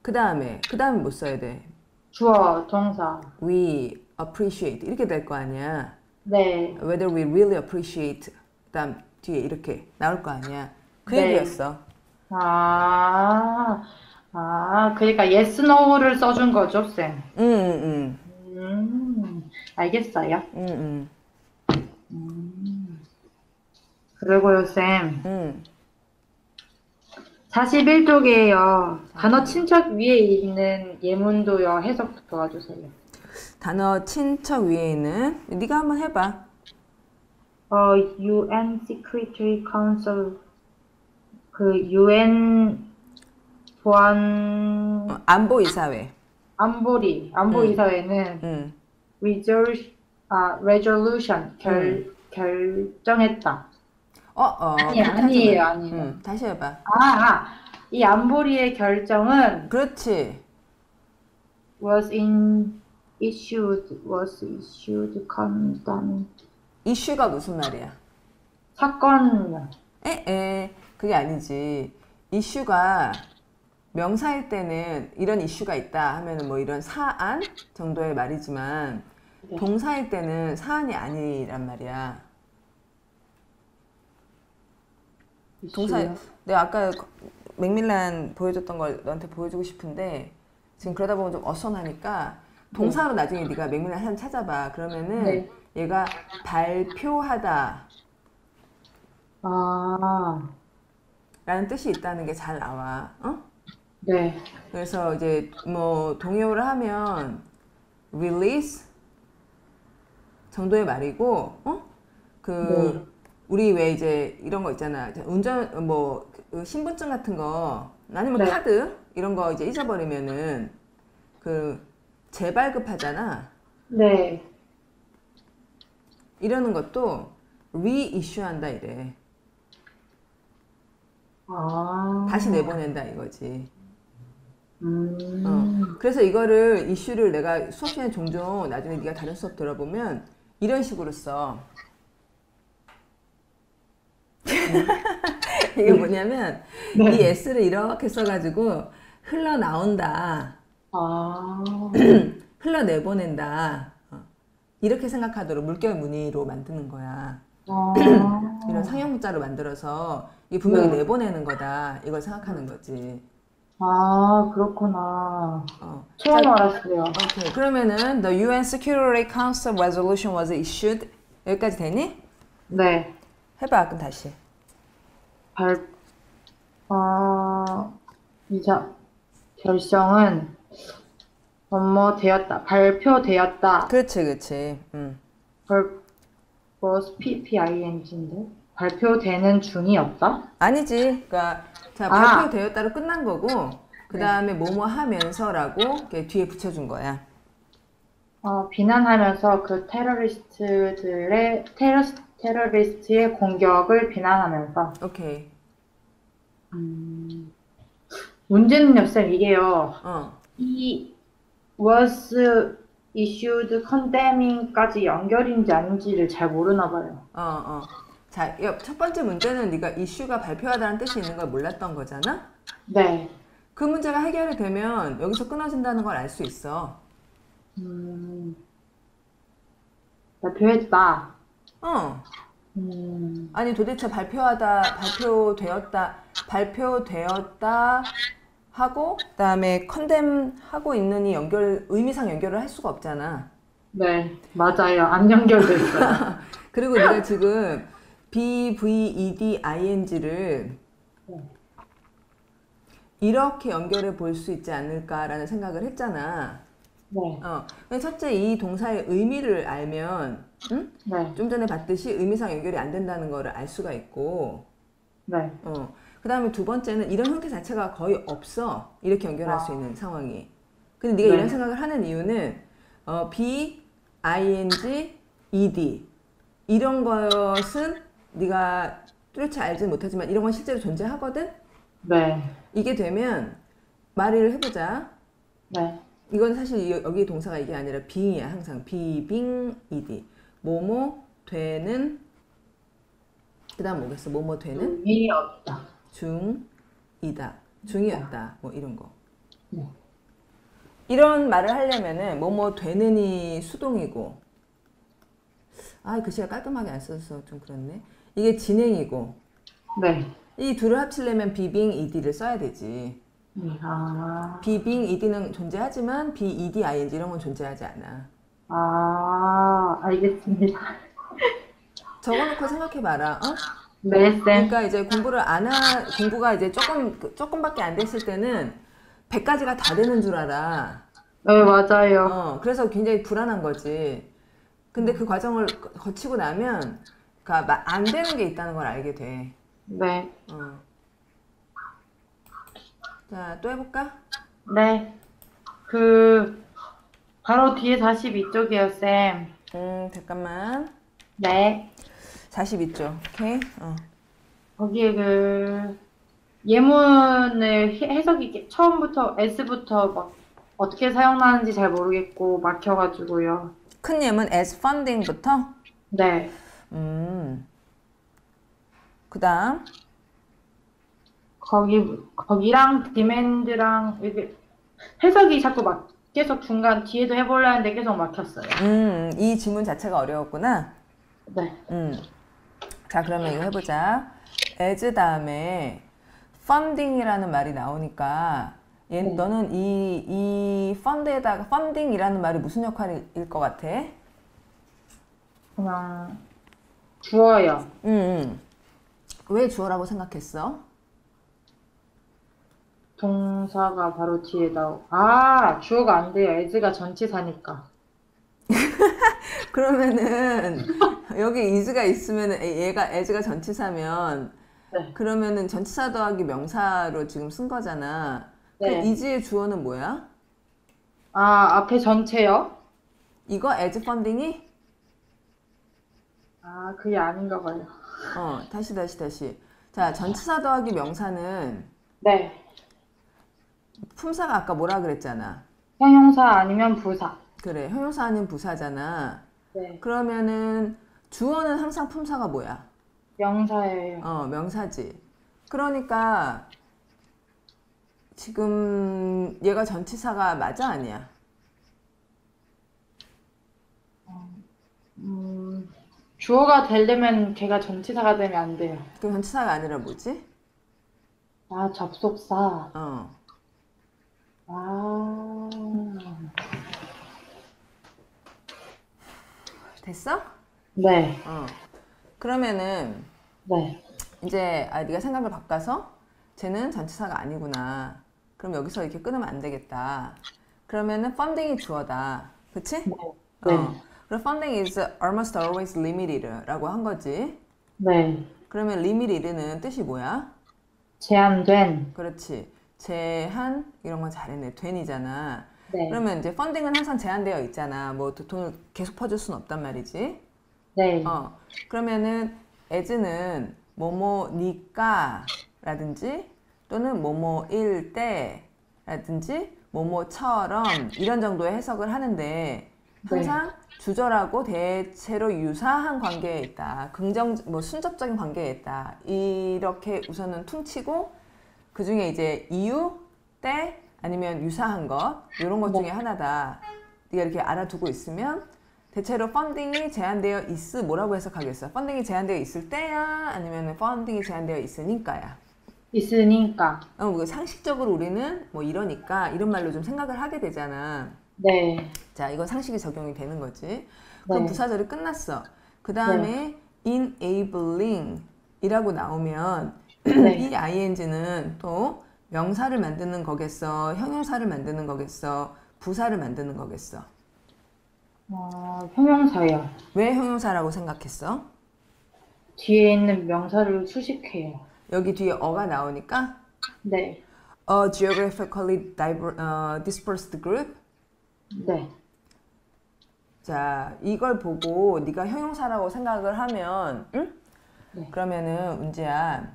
그 다음에 뭐 써야 돼? 주어, 동사. we appreciate. 이렇게 될 거 아니야? 네. whether we really appreciate. 그다음 뒤에 이렇게 나올 거 아니야. 그 네. 얘기였어. 그러니까 yes, no를 써준 거죠, 쌤? 알겠어요. 그리고요, 쌤. 41쪽이에요. 단어 친척 위에 있는 예문도요. 해석 도와주세요. 단어 친척 위에 있는? 네가 한번 해봐. UN Secretary Council, UN 보안 안보이사회. 안보이사회는 resolution 결정했다. 아니에요. 다시 해봐. 이 안보리의 결정은 그렇지. was issued condemn. 이슈가 무슨 말이야? 사건이야. 그게 아니지. 이슈가 명사일 때는 이런 이슈가 있다 하면은 뭐 이런 사안 정도의 말이지만 네. 동사일 때는 사안이 아니란 말이야. 동사. 내가 아까 맥밀란 보여줬던 걸 너한테 보여주고 싶은데 지금 그러다 보면 좀 어선하니까 동사로 나중에 네가 맥밀란 사람 찾아봐. 그러면은. 네. 얘가 발표하다 라는 뜻이 있다는 게 잘 나와. 네. 그래서 이제 뭐 동요를 하면 release 정도의 말이고 우리 왜 이제 이런 거 있잖아. 운전 뭐 신분증 같은 거 아니면 네. 카드 이런 거 이제 잊어버리면은 그 재발급하잖아. 네. 이러는 것도 re-issue한다 이래. 다시 내보낸다 이거지. 그래서 이거를 issue를 내가 수업 시간에 종종 나중에 네가 다른 수업 들어보면 이런 식으로 써. 이게 뭐냐면 이 s를 이렇게 써가지고 흘러나온다. 흘러내보낸다. 이렇게 생각하도록 물결 무늬로 만드는 거야. 이런 상형문자로 만들어서 이게 분명히 네. 내보내는 거다 이걸 생각하는 거지. 아 그렇구나. 처음 알았어요. 오케이. 그러면은 The UN Security Council Resolution was issued. 여기까지 되니? 네. 해봐 그럼 다시. 이자 결정은 발표되었다. 그렇지, 그렇지. was PPING인데 발표되는 중이었다? 아니지. 그러니까 자, 발표되었다로 끝난 거고 그 다음에 네. 뭐뭐 하면서라고 뒤에 붙여준 거야. 비난하면서 그 테러리스트의 공격을 비난하면서. 오케이. 문제는요, 쌤, 이게요. 이 was issued condemning까지 연결인지 아닌지를 잘 모르나 봐요. 자, 첫 번째 문제는 네가 issue가 발표하다는 뜻이 있는 걸 몰랐던 거잖아? 네. 그 문제가 해결이 되면 여기서 끊어진다는 걸 알 수 있어. 발표했다. 아니 도대체 발표되었다 하고 그 다음에 컨뎀 하고 있는 이 연결 의미상 연결을 할 수가 없잖아. 네 맞아요. 안 연결돼 있어요. 그리고 네가 지금 BVEDING를 이렇게 연결해 볼 수 있지 않을까라는 생각을 했잖아. 네. 첫째 이 동사의 의미를 알면 응? 네. 좀 전에 봤듯이 의미상 연결이 안 된다는 거를 알 수가 있고 네. 그 다음에 두 번째는 이런 형태 자체가 거의 없어 이렇게 연결할 수 있는 상황이. 근데 네가 네. 이런 생각을 하는 이유는 B, ING, ED 이런 것은 네가 뚜렷이 알지는 못하지만 이런 건 실제로 존재하거든? 네. 이게 되면 말을 해보자. 네. 이건 사실 여기 동사가 이게 아니라 빙이야. 항상 비빙이디 뭐뭐 되는 그 다음 뭐겠어? 뭐뭐 되는 중이었다 뭐 이런 거. 네. 이런 말을 하려면은 뭐뭐 되는이 수동이고 아 글씨가 깔끔하게 안 써서 좀 그렇네. 이게 진행이고 네. 이 둘을 합치려면 비빙이디를 써야 되지. 비빙 ED는 존재하지만 BED, ING 이런 건 존재하지 않아. 아, 알겠습니다. 적어놓고 생각해봐라. 네, 쌤. 그러니까 이제 공부가 이제 조금밖에 안 됐을 때는 100가지가 다 되는 줄 알아. 네, 맞아요. 그래서 굉장히 불안한 거지. 근데 그 과정을 거치고 나면, 그러니까 안 되는 게 있다는 걸 알게 돼. 네. 자, 또 해볼까? 네. 바로 뒤에 42쪽이에요, 쌤. 잠깐만. 네. 42쪽. 오케이. 거기에 예문을 해석이 처음부터 S부터 막 어떻게 사용하는지 잘 모르겠고, 막혀가지고요. 큰 예문 S funding부터? 네. 그 다음. 거기랑 demand랑 이게 해석이 자꾸 막 계속 중간 뒤에도 해보려 했는데 계속 막혔어요. 이 질문 자체가 어려웠구나. 네. 자 그러면 이거 해보자. as 다음에 funding이라는 말이 나오니까 너는 이 fund에다가 funding이라는 말이 무슨 역할일 것 같아? 그냥 주어요. 왜 주어라고 생각했어? 동사가 바로 뒤에 주어가 안 돼요. as가 전치사니까. 그러면은 여기 is가 있으면은 얘가 as가 전치사면 네. 그러면은 전치사 더하기 명사로 지금 쓴 거잖아. 네. 그 is의 주어는 뭐야? 앞에 전체요? 이거 as funding이? 그게 아닌가 봐요. 다시. 자, 전치사 더하기 명사는 네. 품사가 아까 뭐라 그랬잖아. 형용사 아니면 부사. 그래, 형용사 아니면 부사잖아. 네. 그러면은 주어는 항상 품사가 뭐야? 명사예요. 명사지. 그러니까 지금 얘가 전치사가 맞아 아니야? 주어가 되려면 걔가 전치사가 되면 안 돼요. 그럼 전치사가 아니라 뭐지? 아, 접속사. 어. 아. 됐어? 네. 어. 그러면은 네. 이제 아, 네가 생각을 바꿔서 쟤는 전치사가 아니구나. 그럼 여기서 이렇게 끊으면 안 되겠다. 그러면은 펀딩이 주어다. 그치? 네. 어. 그럼 funding is almost always limited라고 한 거지. 네. 그러면 limited는 뜻이 뭐야? 제한된. 그렇지. 제한 이런 건 잘했네. 된이잖아. 네. 그러면 이제 funding은 항상 제한되어 있잖아. 뭐 돈을 계속 퍼줄 수는 없단 말이지. 네. 어. 그러면은 as는 뭐뭐니까라든지 또는 뭐뭐일 때라든지 뭐뭐처럼 이런 정도의 해석을 하는데 항상 네. 주절하고 대체로 유사한 관계에 있다. 뭐 순접적인 관계에 있다. 이렇게 우선은 퉁치고 그 중에 이제 이유, 때 아니면 유사한 것 이런 것 네. 중에 하나다. 네가 이렇게 알아두고 있으면 대체로 펀딩이 제한되어 있으 뭐라고 해석하겠어? 펀딩이 제한되어 있을 때야 아니면 펀딩이 제한되어 있으니까야. 있으니까. 상식적으로 우리는 뭐 이러니까 이런 말로 좀 생각을 하게 되잖아. 네. 자, 이건 상식이 적용이 되는 거지. 그럼 네. 부사절이 끝났어. 그 다음에 네. enabling 이라고 나오면 네. 이 ing는 또 명사를 만드는 거겠어? 형용사를 만드는 거겠어? 부사를 만드는 거겠어? 형용사요. 왜 형용사라고 생각했어? 뒤에 있는 명사를 수식해요. 여기 뒤에 어가 나오니까? 네. A geographically dispersed group? 네. 자, 이걸 보고 네가 형용사라고 생각을 하면 응? 네. 그러면은 운지야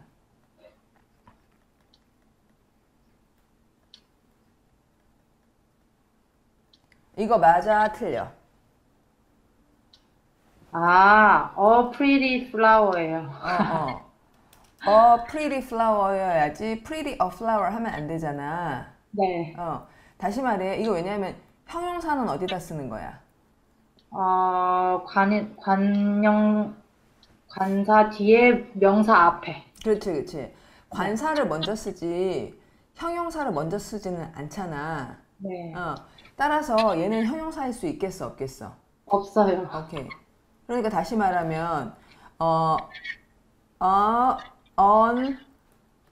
이거 맞아 틀려? 아, a pretty flower예요. A pretty flower여야지 pretty a flower 하면 안 되잖아. 네. 다시 말해 이거 왜냐하면 형용사는 어디다 쓰는 거야? 관사 뒤에 명사 앞에. 그렇지, 그렇지. 관사를 먼저 쓰지 형용사를 먼저 쓰지는 않잖아. 네. 따라서 얘는 형용사일 수 있겠어, 없겠어? 없어요. 오케이. 그러니까 다시 말하면 an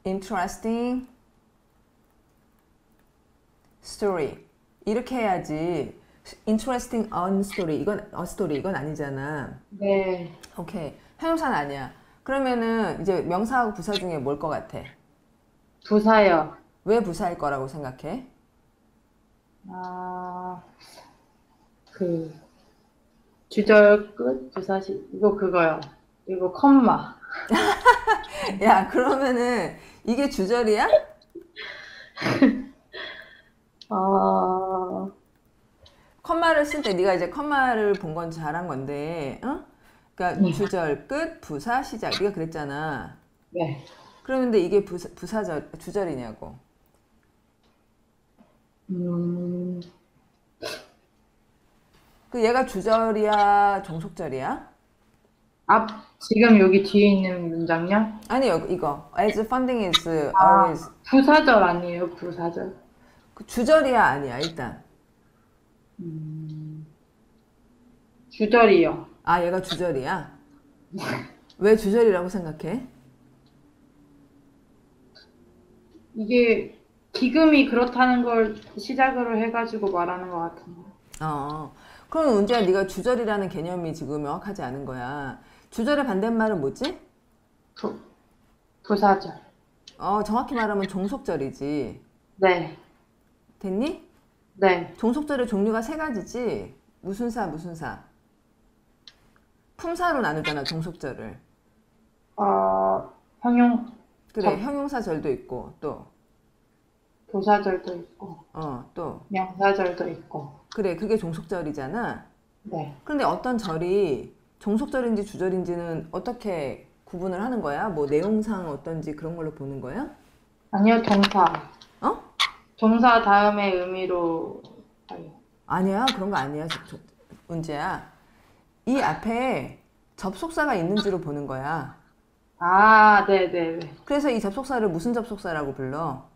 interesting story. 이렇게 해야지. Interesting on story. 이건 a story. 이건 아니잖아. 네. 오케이. 형용사는 아니야. 그러면은 이제 명사하고 부사 중에 뭘 것 같아? 부사요. 왜 부사일 거라고 생각해? 주절 끝 부사시 이거 그거요. 이거 콤마. 야, 그러면은 이게 주절이야? 컴마를 쓸 때 네가 이제 컴마를 본 건 잘한 건데, 응? 그러니까 네. 주절 끝, 부사 시작. 네가 그랬잖아. 네. 그런데 이게 부사절 주절이냐고? 그 얘가 주절이야, 종속절이야? 지금 여기 뒤에 있는 문장요? 아니 여기 이거. As funding is always. 부사절 아니에요, 부사절? 주절이야 아니야 일단 주절이요. 아, 얘가 주절이야? 왜 주절이라고 생각해? 이게 기금이 그렇다는 걸 시작으로 해가지고 말하는 것 같은데. 그럼 은지야 네가 주절이라는 개념이 지금 명확하지 않은 거야. 주절의 반대말은 뭐지? 부사절. 정확히 말하면 종속절이지. 네. 됐니? 네. 종속절의 종류가 세 가지지? 무슨 사, 무슨 사? 품사로 나누잖아, 종속절을. 그래, 형용사절도 있고, 또. 부사절도 있고. 또. 명사절도 있고. 그래, 그게 종속절이잖아? 네. 그런데 어떤 절이 종속절인지 주절인지는 어떻게 구분을 하는 거야? 뭐, 내용상 어떤지 그런 걸로 보는 거야? 아니요, 동사. 어? 동사 다음에 의미로. 아니야, 그런 거 아니야, 은재야. 이 앞에 접속사가 있는지로 보는 거야. 아, 네네네. 그래서 이 접속사를 무슨 접속사라고 불러?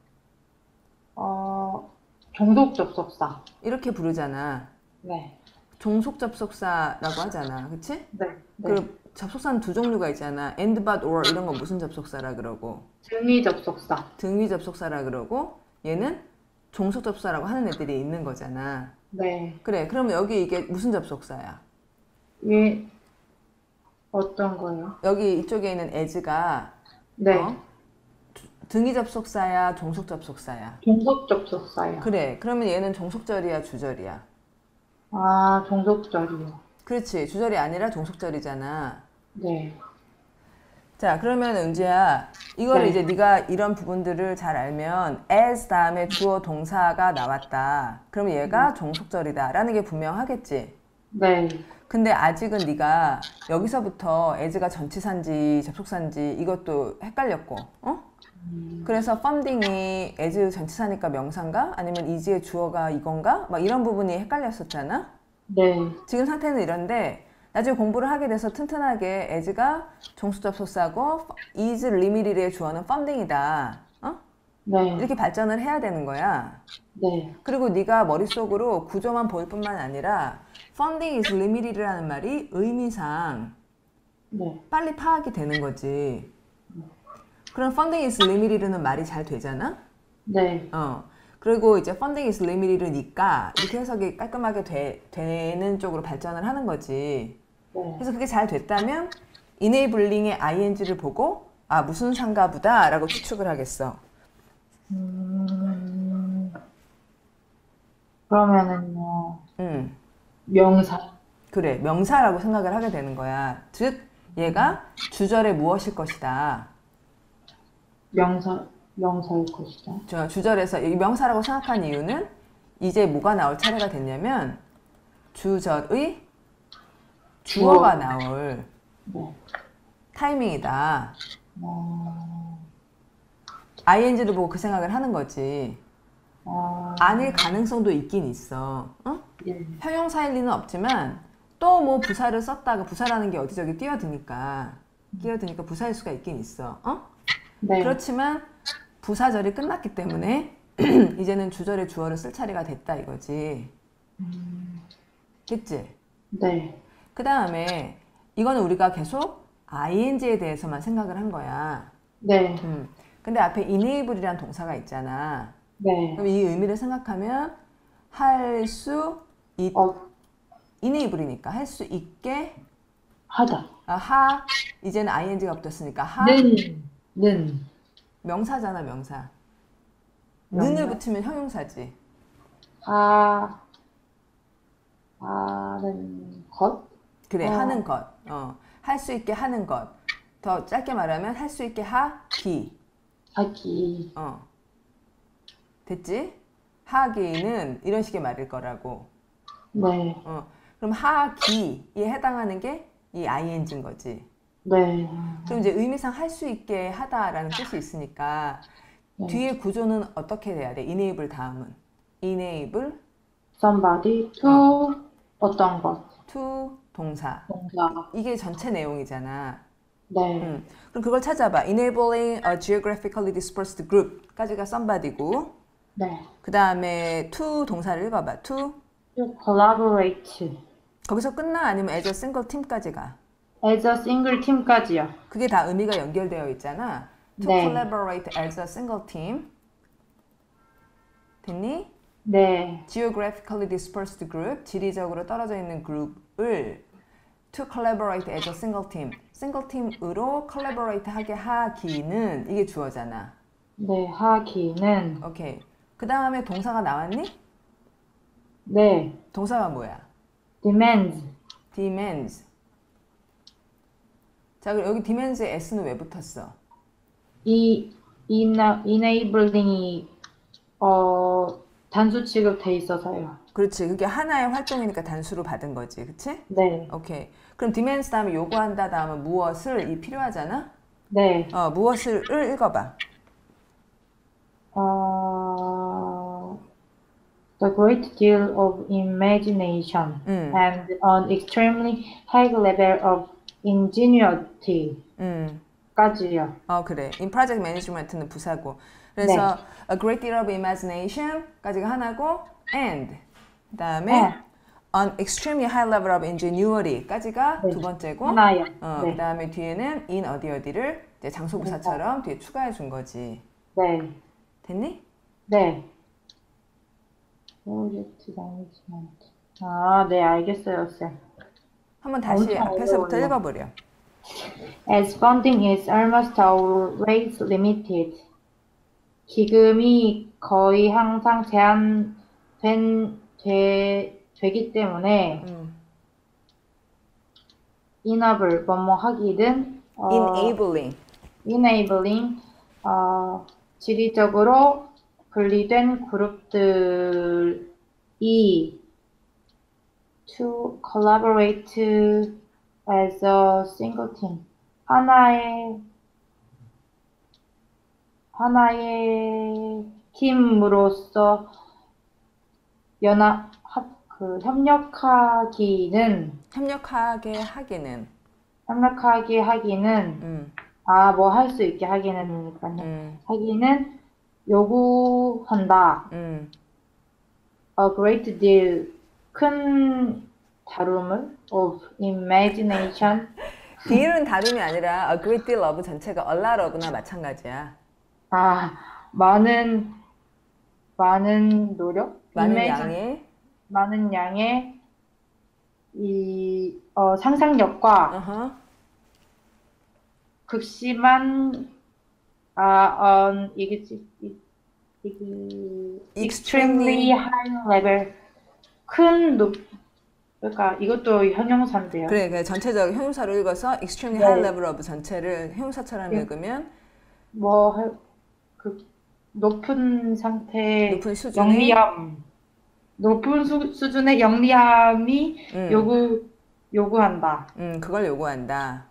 종속 접속사. 이렇게 부르잖아. 네. 종속 접속사라고 하잖아. 그치? 네. 그 접속사는 두 종류가 있잖아. and, but, or 이런 건 무슨 접속사라 그러고? 등위 접속사. 등위 접속사라 그러고 얘는 종속 접속사라고 하는 애들이 있는 거잖아. 네. 그래. 그러면 여기 이게 무슨 접속사야? 예. 어떤 거요? 여기 이쪽에 있는 as가 네. 등위 접속사야, 종속 접속사야? 종속 접속사야. 그래. 그러면 얘는 종속절이야, 주절이야? 아, 종속절이요. 그렇지. 주절이 아니라 종속절이잖아. 네. 자, 그러면 은지야, 이거를 네. 이제 네가 이런 부분들을 잘 알면 as 다음에 주어 동사가 나왔다. 그러면 얘가 종속절이다라는 게 분명하겠지? 네. 근데 아직은 네가 여기서부터 as가 전치사인지 접속사인지 이것도 헷갈렸고, 어? 그래서 펀딩이 as 전치사니까 명사인가? 아니면 is의 주어가 이건가? 막 이런 부분이 헷갈렸었잖아? 네. 지금 상태는 이런데 나중에 공부를 하게 돼서 튼튼하게 as가 종속접속사고 is 리미리의 주어는 펀딩이다. 어? 네. 이렇게 발전을 해야 되는 거야. 네. 그리고 네가 머릿속으로 구조만 볼 뿐만 아니라 funding is limited라는 말이 의미상 네. 빨리 파악이 되는 거지. 그럼 funding is limited는 말이 잘 되잖아? 네. 그리고 이제 funding is limited니까 이렇게 해석이 깔끔하게 되는 쪽으로 발전을 하는 거지. 네. 그래서 그게 잘 됐다면 enabling의 ing를 보고 아 무슨 상가보다 라고 추측을 하겠어. 그러면은요. 명사. 그래, 명사라고 생각을 하게 되는 거야. 즉, 얘가 주절의 무엇일 것이다. 명사일 것이다. 저 주절에서 명사라고 생각한 이유는 이제 뭐가 나올 차례가 됐냐면 주절의 주어가 나올 뭐. 타이밍이다. ing를 보고 그 생각을 하는 거지. 아닐 가능성도 있긴 있어. 어? 예. 형용사일 리는 없지만 또 뭐 부사를 썼다가 부사라는 게 어디저기 끼어드니까 부사일 수가 있긴 있어. 어? 네. 그렇지만 부사절이 끝났기 때문에 이제는 주절의 주어를 쓸 차례가 됐다 이거지. 됐지? 네. 그 다음에 이거는 우리가 계속 ing에 대해서만 생각을 한 거야. 네. 근데 앞에 enable이란 동사가 있잖아. 네. 그럼 이 의미를 생각하면 할 수 있, enable이니까 할 수 있게 하다. 이제는 ing가 붙었으니까 하. 는. 명사잖아, 명사. 는을 붙이면 형용사지. 하는 것? 그래, 하는 것. 할 수 있게 하는 것. 더 짧게 말하면 할 수 있게 하기. 됐지? 하기는 이런 식의 말일 거라고. 네. 그럼 하기에 해당하는 게 이 ing인 거지. 네. 그럼 이제 의미상 할 수 있게 하다라는 뜻이 있으니까 네. 뒤에 구조는 어떻게 돼야 돼? enable 다음은? enable somebody to 어떤 것? to 동사. 이게 전체 내용이잖아. 네. 그럼 그걸 찾아봐. enabling a geographically dispersed group 까지가 somebody고 네. 그 다음에 to 동사를 읽어봐. to collaborate. 거기서 끝나? 아니면 as a single team까지 가? as a single team까지요. 그게 다 의미가 연결되어 있잖아. to 네. collaborate as a single team. 됐니? 네. geographically dispersed group. 지리적으로 떨어져 있는 그룹을 to collaborate as a single team. single team으로 collaborate 하게 하기는 이게 주어잖아. 네. 하기는. 오케이. 그 다음에 동사가 나왔니? 네. 동사가 뭐야? demands. 자, 그럼 여기 demands에 s는 왜 붙었어? enabling이 단수 취급돼 있어서요. 그렇지. 그게 하나의 활동이니까 단수로 받은 거지. 그치? 네. 오케이. 그럼 demands 다음에 요구한다 다음은 무엇을 이 필요하잖아? 네. 무엇을을 읽어봐. The great deal of imagination and an extremely high level of ingenuity 까지요. 아 그래. In project management는 부사고. 그래서 네. a great deal of imagination 까지가 하나고 and 그다음에 an extremely high level of ingenuity 까지가 네. 두 번째고 하나요. 네. 그다음에 뒤에는 in 어디 어디를 이제 장소 부사처럼 뒤에 추가해 준 거지. 네. 됐니? 네. 프로젝트 매니지먼트. 아, 네, 알겠어요, 쌤. 한번 다시 앞에서부터 읽어보려. As funding is almost always limited. 기금이 거의 항상 제한되기 때문에 enable, 뭐뭐 하기든 enabling 지리적으로 분리된 그룹들이 to collaborate as a single team. 하나의 팀으로서 협력하게 하기는 뭐 할 수 있게 하기는이니까요. 하기는 요구한다. A great deal 큰 다름을 of imagination. deal은 다름이 아니라 a great deal of 전체가 a lot of나 마찬가지야. 아 많은 노력, 많은 양의 이 상상력과 극심한 extremely high level 큰 그러니까 이것도 형용사인데요. 그래 전체적 형용사로 읽어서 extremely high level of 전체를 형용사처럼 읽으면 높은 상태, 높은 수준의 영리함, 수준의 영리함이 요구한다. 그걸 요구한다.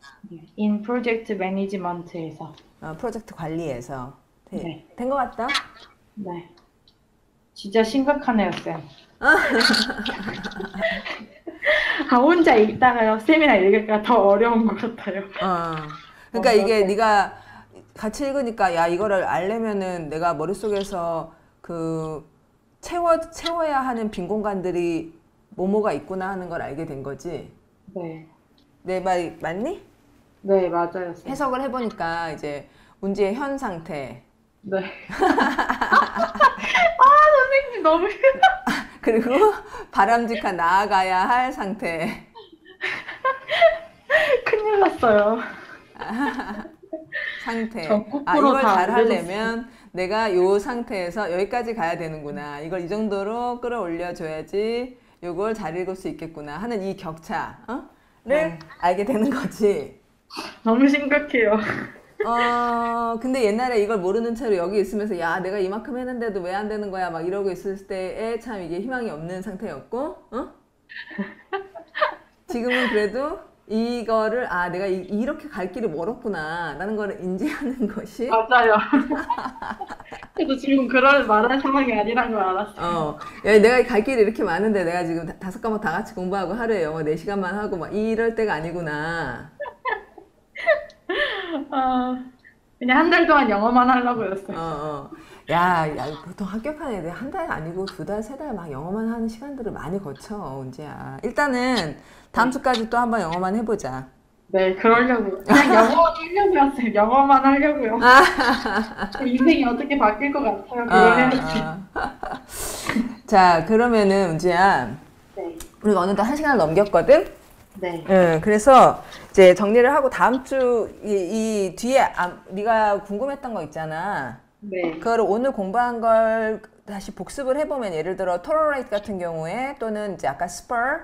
In project management에서. 프로젝트 관리에서 된 것 같다. 네. 진짜 심각하네요, 쌤. 아 혼자 읽다가요, 쌤이랑 읽을까 더 어려운 것 같아요. 그러니까 이게 네가 같이 읽으니까 야 이거를 알려면은 내가 머릿속에서 그 채워야 하는 빈 공간들이 뭐뭐가 있구나 하는 걸 알게 된 거지. 네. 내 말 맞니? 네 맞아요. 쌤. 해석을 해보니까 이제 운지의 현 상태. 네. 아 선생님 너무. 그리고 바람직한 나아가야 할 상태. 큰일 났어요. 상태. 이걸 잘 하려면 내가 요 상태에서 여기까지 가야 되는구나. 이걸 이 정도로 끌어올려 줘야지 요걸 잘 읽을 수 있겠구나 하는 이 격차를 알게 되는 거지. 너무 심각해요. 근데 옛날에 이걸 모르는 채로 여기 있으면서 야 내가 이만큼 했는데도 왜 안 되는 거야 막 이러고 있을 때에 참 이게 희망이 없는 상태였고 지금은 그래도 이거를 아 내가 이렇게 갈 길이 멀었구나 라는 걸 인지하는 것이 맞아요. 그래도 지금 그런 말할 상황이 아니라는 걸 알았어요. 야, 내가 갈 길이 이렇게 많은데 내가 지금 5과목 다 같이 공부하고 하루에 영어 4시간만 하고 막 이럴 때가 아니구나. 그냥 한 달 동안 영어만 하려고 했어요. 야, 보통 합격하는 애들 한 달 아니고 2달, 3달 막 영어만 하는 시간들을 많이 거쳐, 은지야. 일단은 다음 주까지 또 한번 영어만 해보자. 네, 그러려고요. 그냥 영어만 하려고요, 선생님. 영어만 하려고요. 인생이 어떻게 바뀔 것 같아요. 자, 그러면은 은지야. 네. 우리가 어느덧 1시간을 넘겼거든? 네. 그래서 이제 정리를 하고 다음 주 이 뒤에 네가 궁금했던 거 있잖아. 네. 그걸 오늘 공부한 걸 다시 복습을 해보면 예를 들어 tolerate 같은 경우에 또는 이제 아까 spur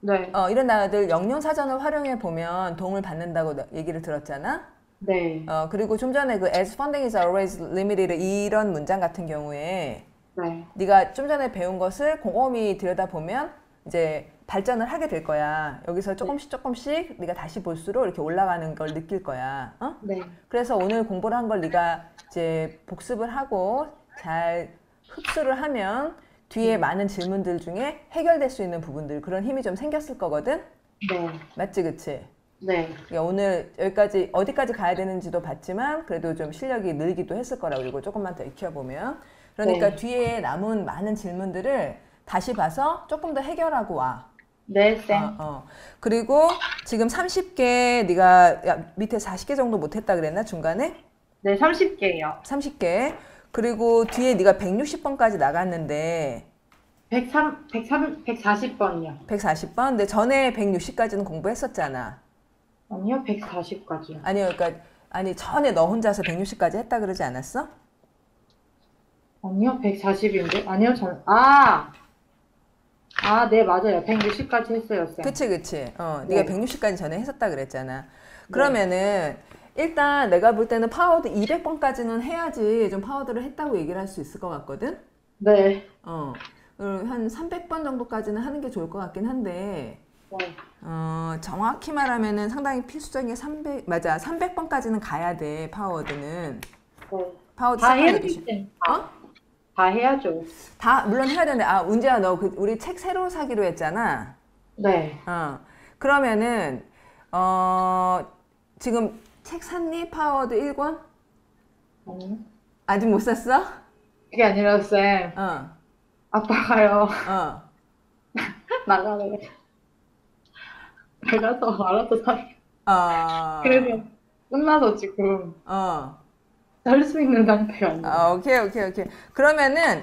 네. 이런 단어들 영용사전을 활용해 보면 도움을 받는다고 얘기를 들었잖아. 네. 그리고 좀 전에 그 as funding is always limited 이런 문장 같은 경우에 네. 네가 좀 전에 배운 것을 곰곰이 들여다보면 이제 발전을 하게 될 거야. 여기서 조금씩 네가 다시 볼수록 이렇게 올라가는 걸 느낄 거야. 네. 그래서 오늘 공부를 한 걸 네가 이제 복습을 하고 잘 흡수를 하면 뒤에 많은 질문들 중에 해결될 수 있는 부분들 그런 힘이 좀 생겼을 거거든. 네. 맞지, 그치? 네. 그러니까 오늘 여기까지 어디까지 가야 되는지도 봤지만 그래도 좀 실력이 늘기도 했을 거라고, 이거 조금만 더 익혀보면. 그러니까 네. 뒤에 남은 많은 질문들을 다시 봐서 조금 더 해결하고 와. 네, 쌤. 그리고 지금 30개 네가 밑에 40개 정도 못했다 그랬나 중간에? 네, 30개요. 30개. 그리고 뒤에 네가 160번까지 나갔는데 140번이요. 140번? 근데 전에 160까지는 공부했었잖아. 아니요, 140까지요. 아니요, 그러니까 아니 전에 너 혼자서 160까지 했다 그러지 않았어? 아니요, 140인데. 아니요, 전 네, 맞아요. 160까지 했어요, 쌤. 그치, 그치. 네가 160까지 전에 했었다 그랬잖아. 그러면은 일단 내가 볼 때는 파워워드 200번까지는 해야지 좀 파워워드를 했다고 얘기를 할 수 있을 것 같거든? 네. 한 300번 정도까지는 하는 게 좋을 것 같긴 한데 정확히 말하면은 상당히 필수적인 게 300번까지는 가야 돼, 파워워드는. 네. 파워워드 다 해야지. 다 해야죠. 다 물론 해야 되는데 운지야, 너 우리 책 새로 사기로 했잖아. 네. 그러면은 지금 책 샀니? 파워워드 1권? 아니요. 아직 못 샀어? 그게 아니라 쌤. 아빠가요. 나가래. 내가 더 알아서 살게. 그래서 끝나서 지금. 할 수 있는 상태가 아니에요. 오케이. 그러면은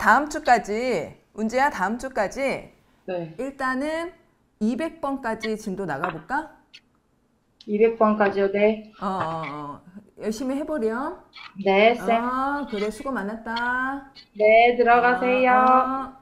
다음 주까지, 운지야, 다음 주까지. 네. 일단은 200번까지 진도 나가볼까? 200번까지요, 네. 열심히 해보렴. 네, 쌤. 그래, 수고 많았다. 네, 들어가세요.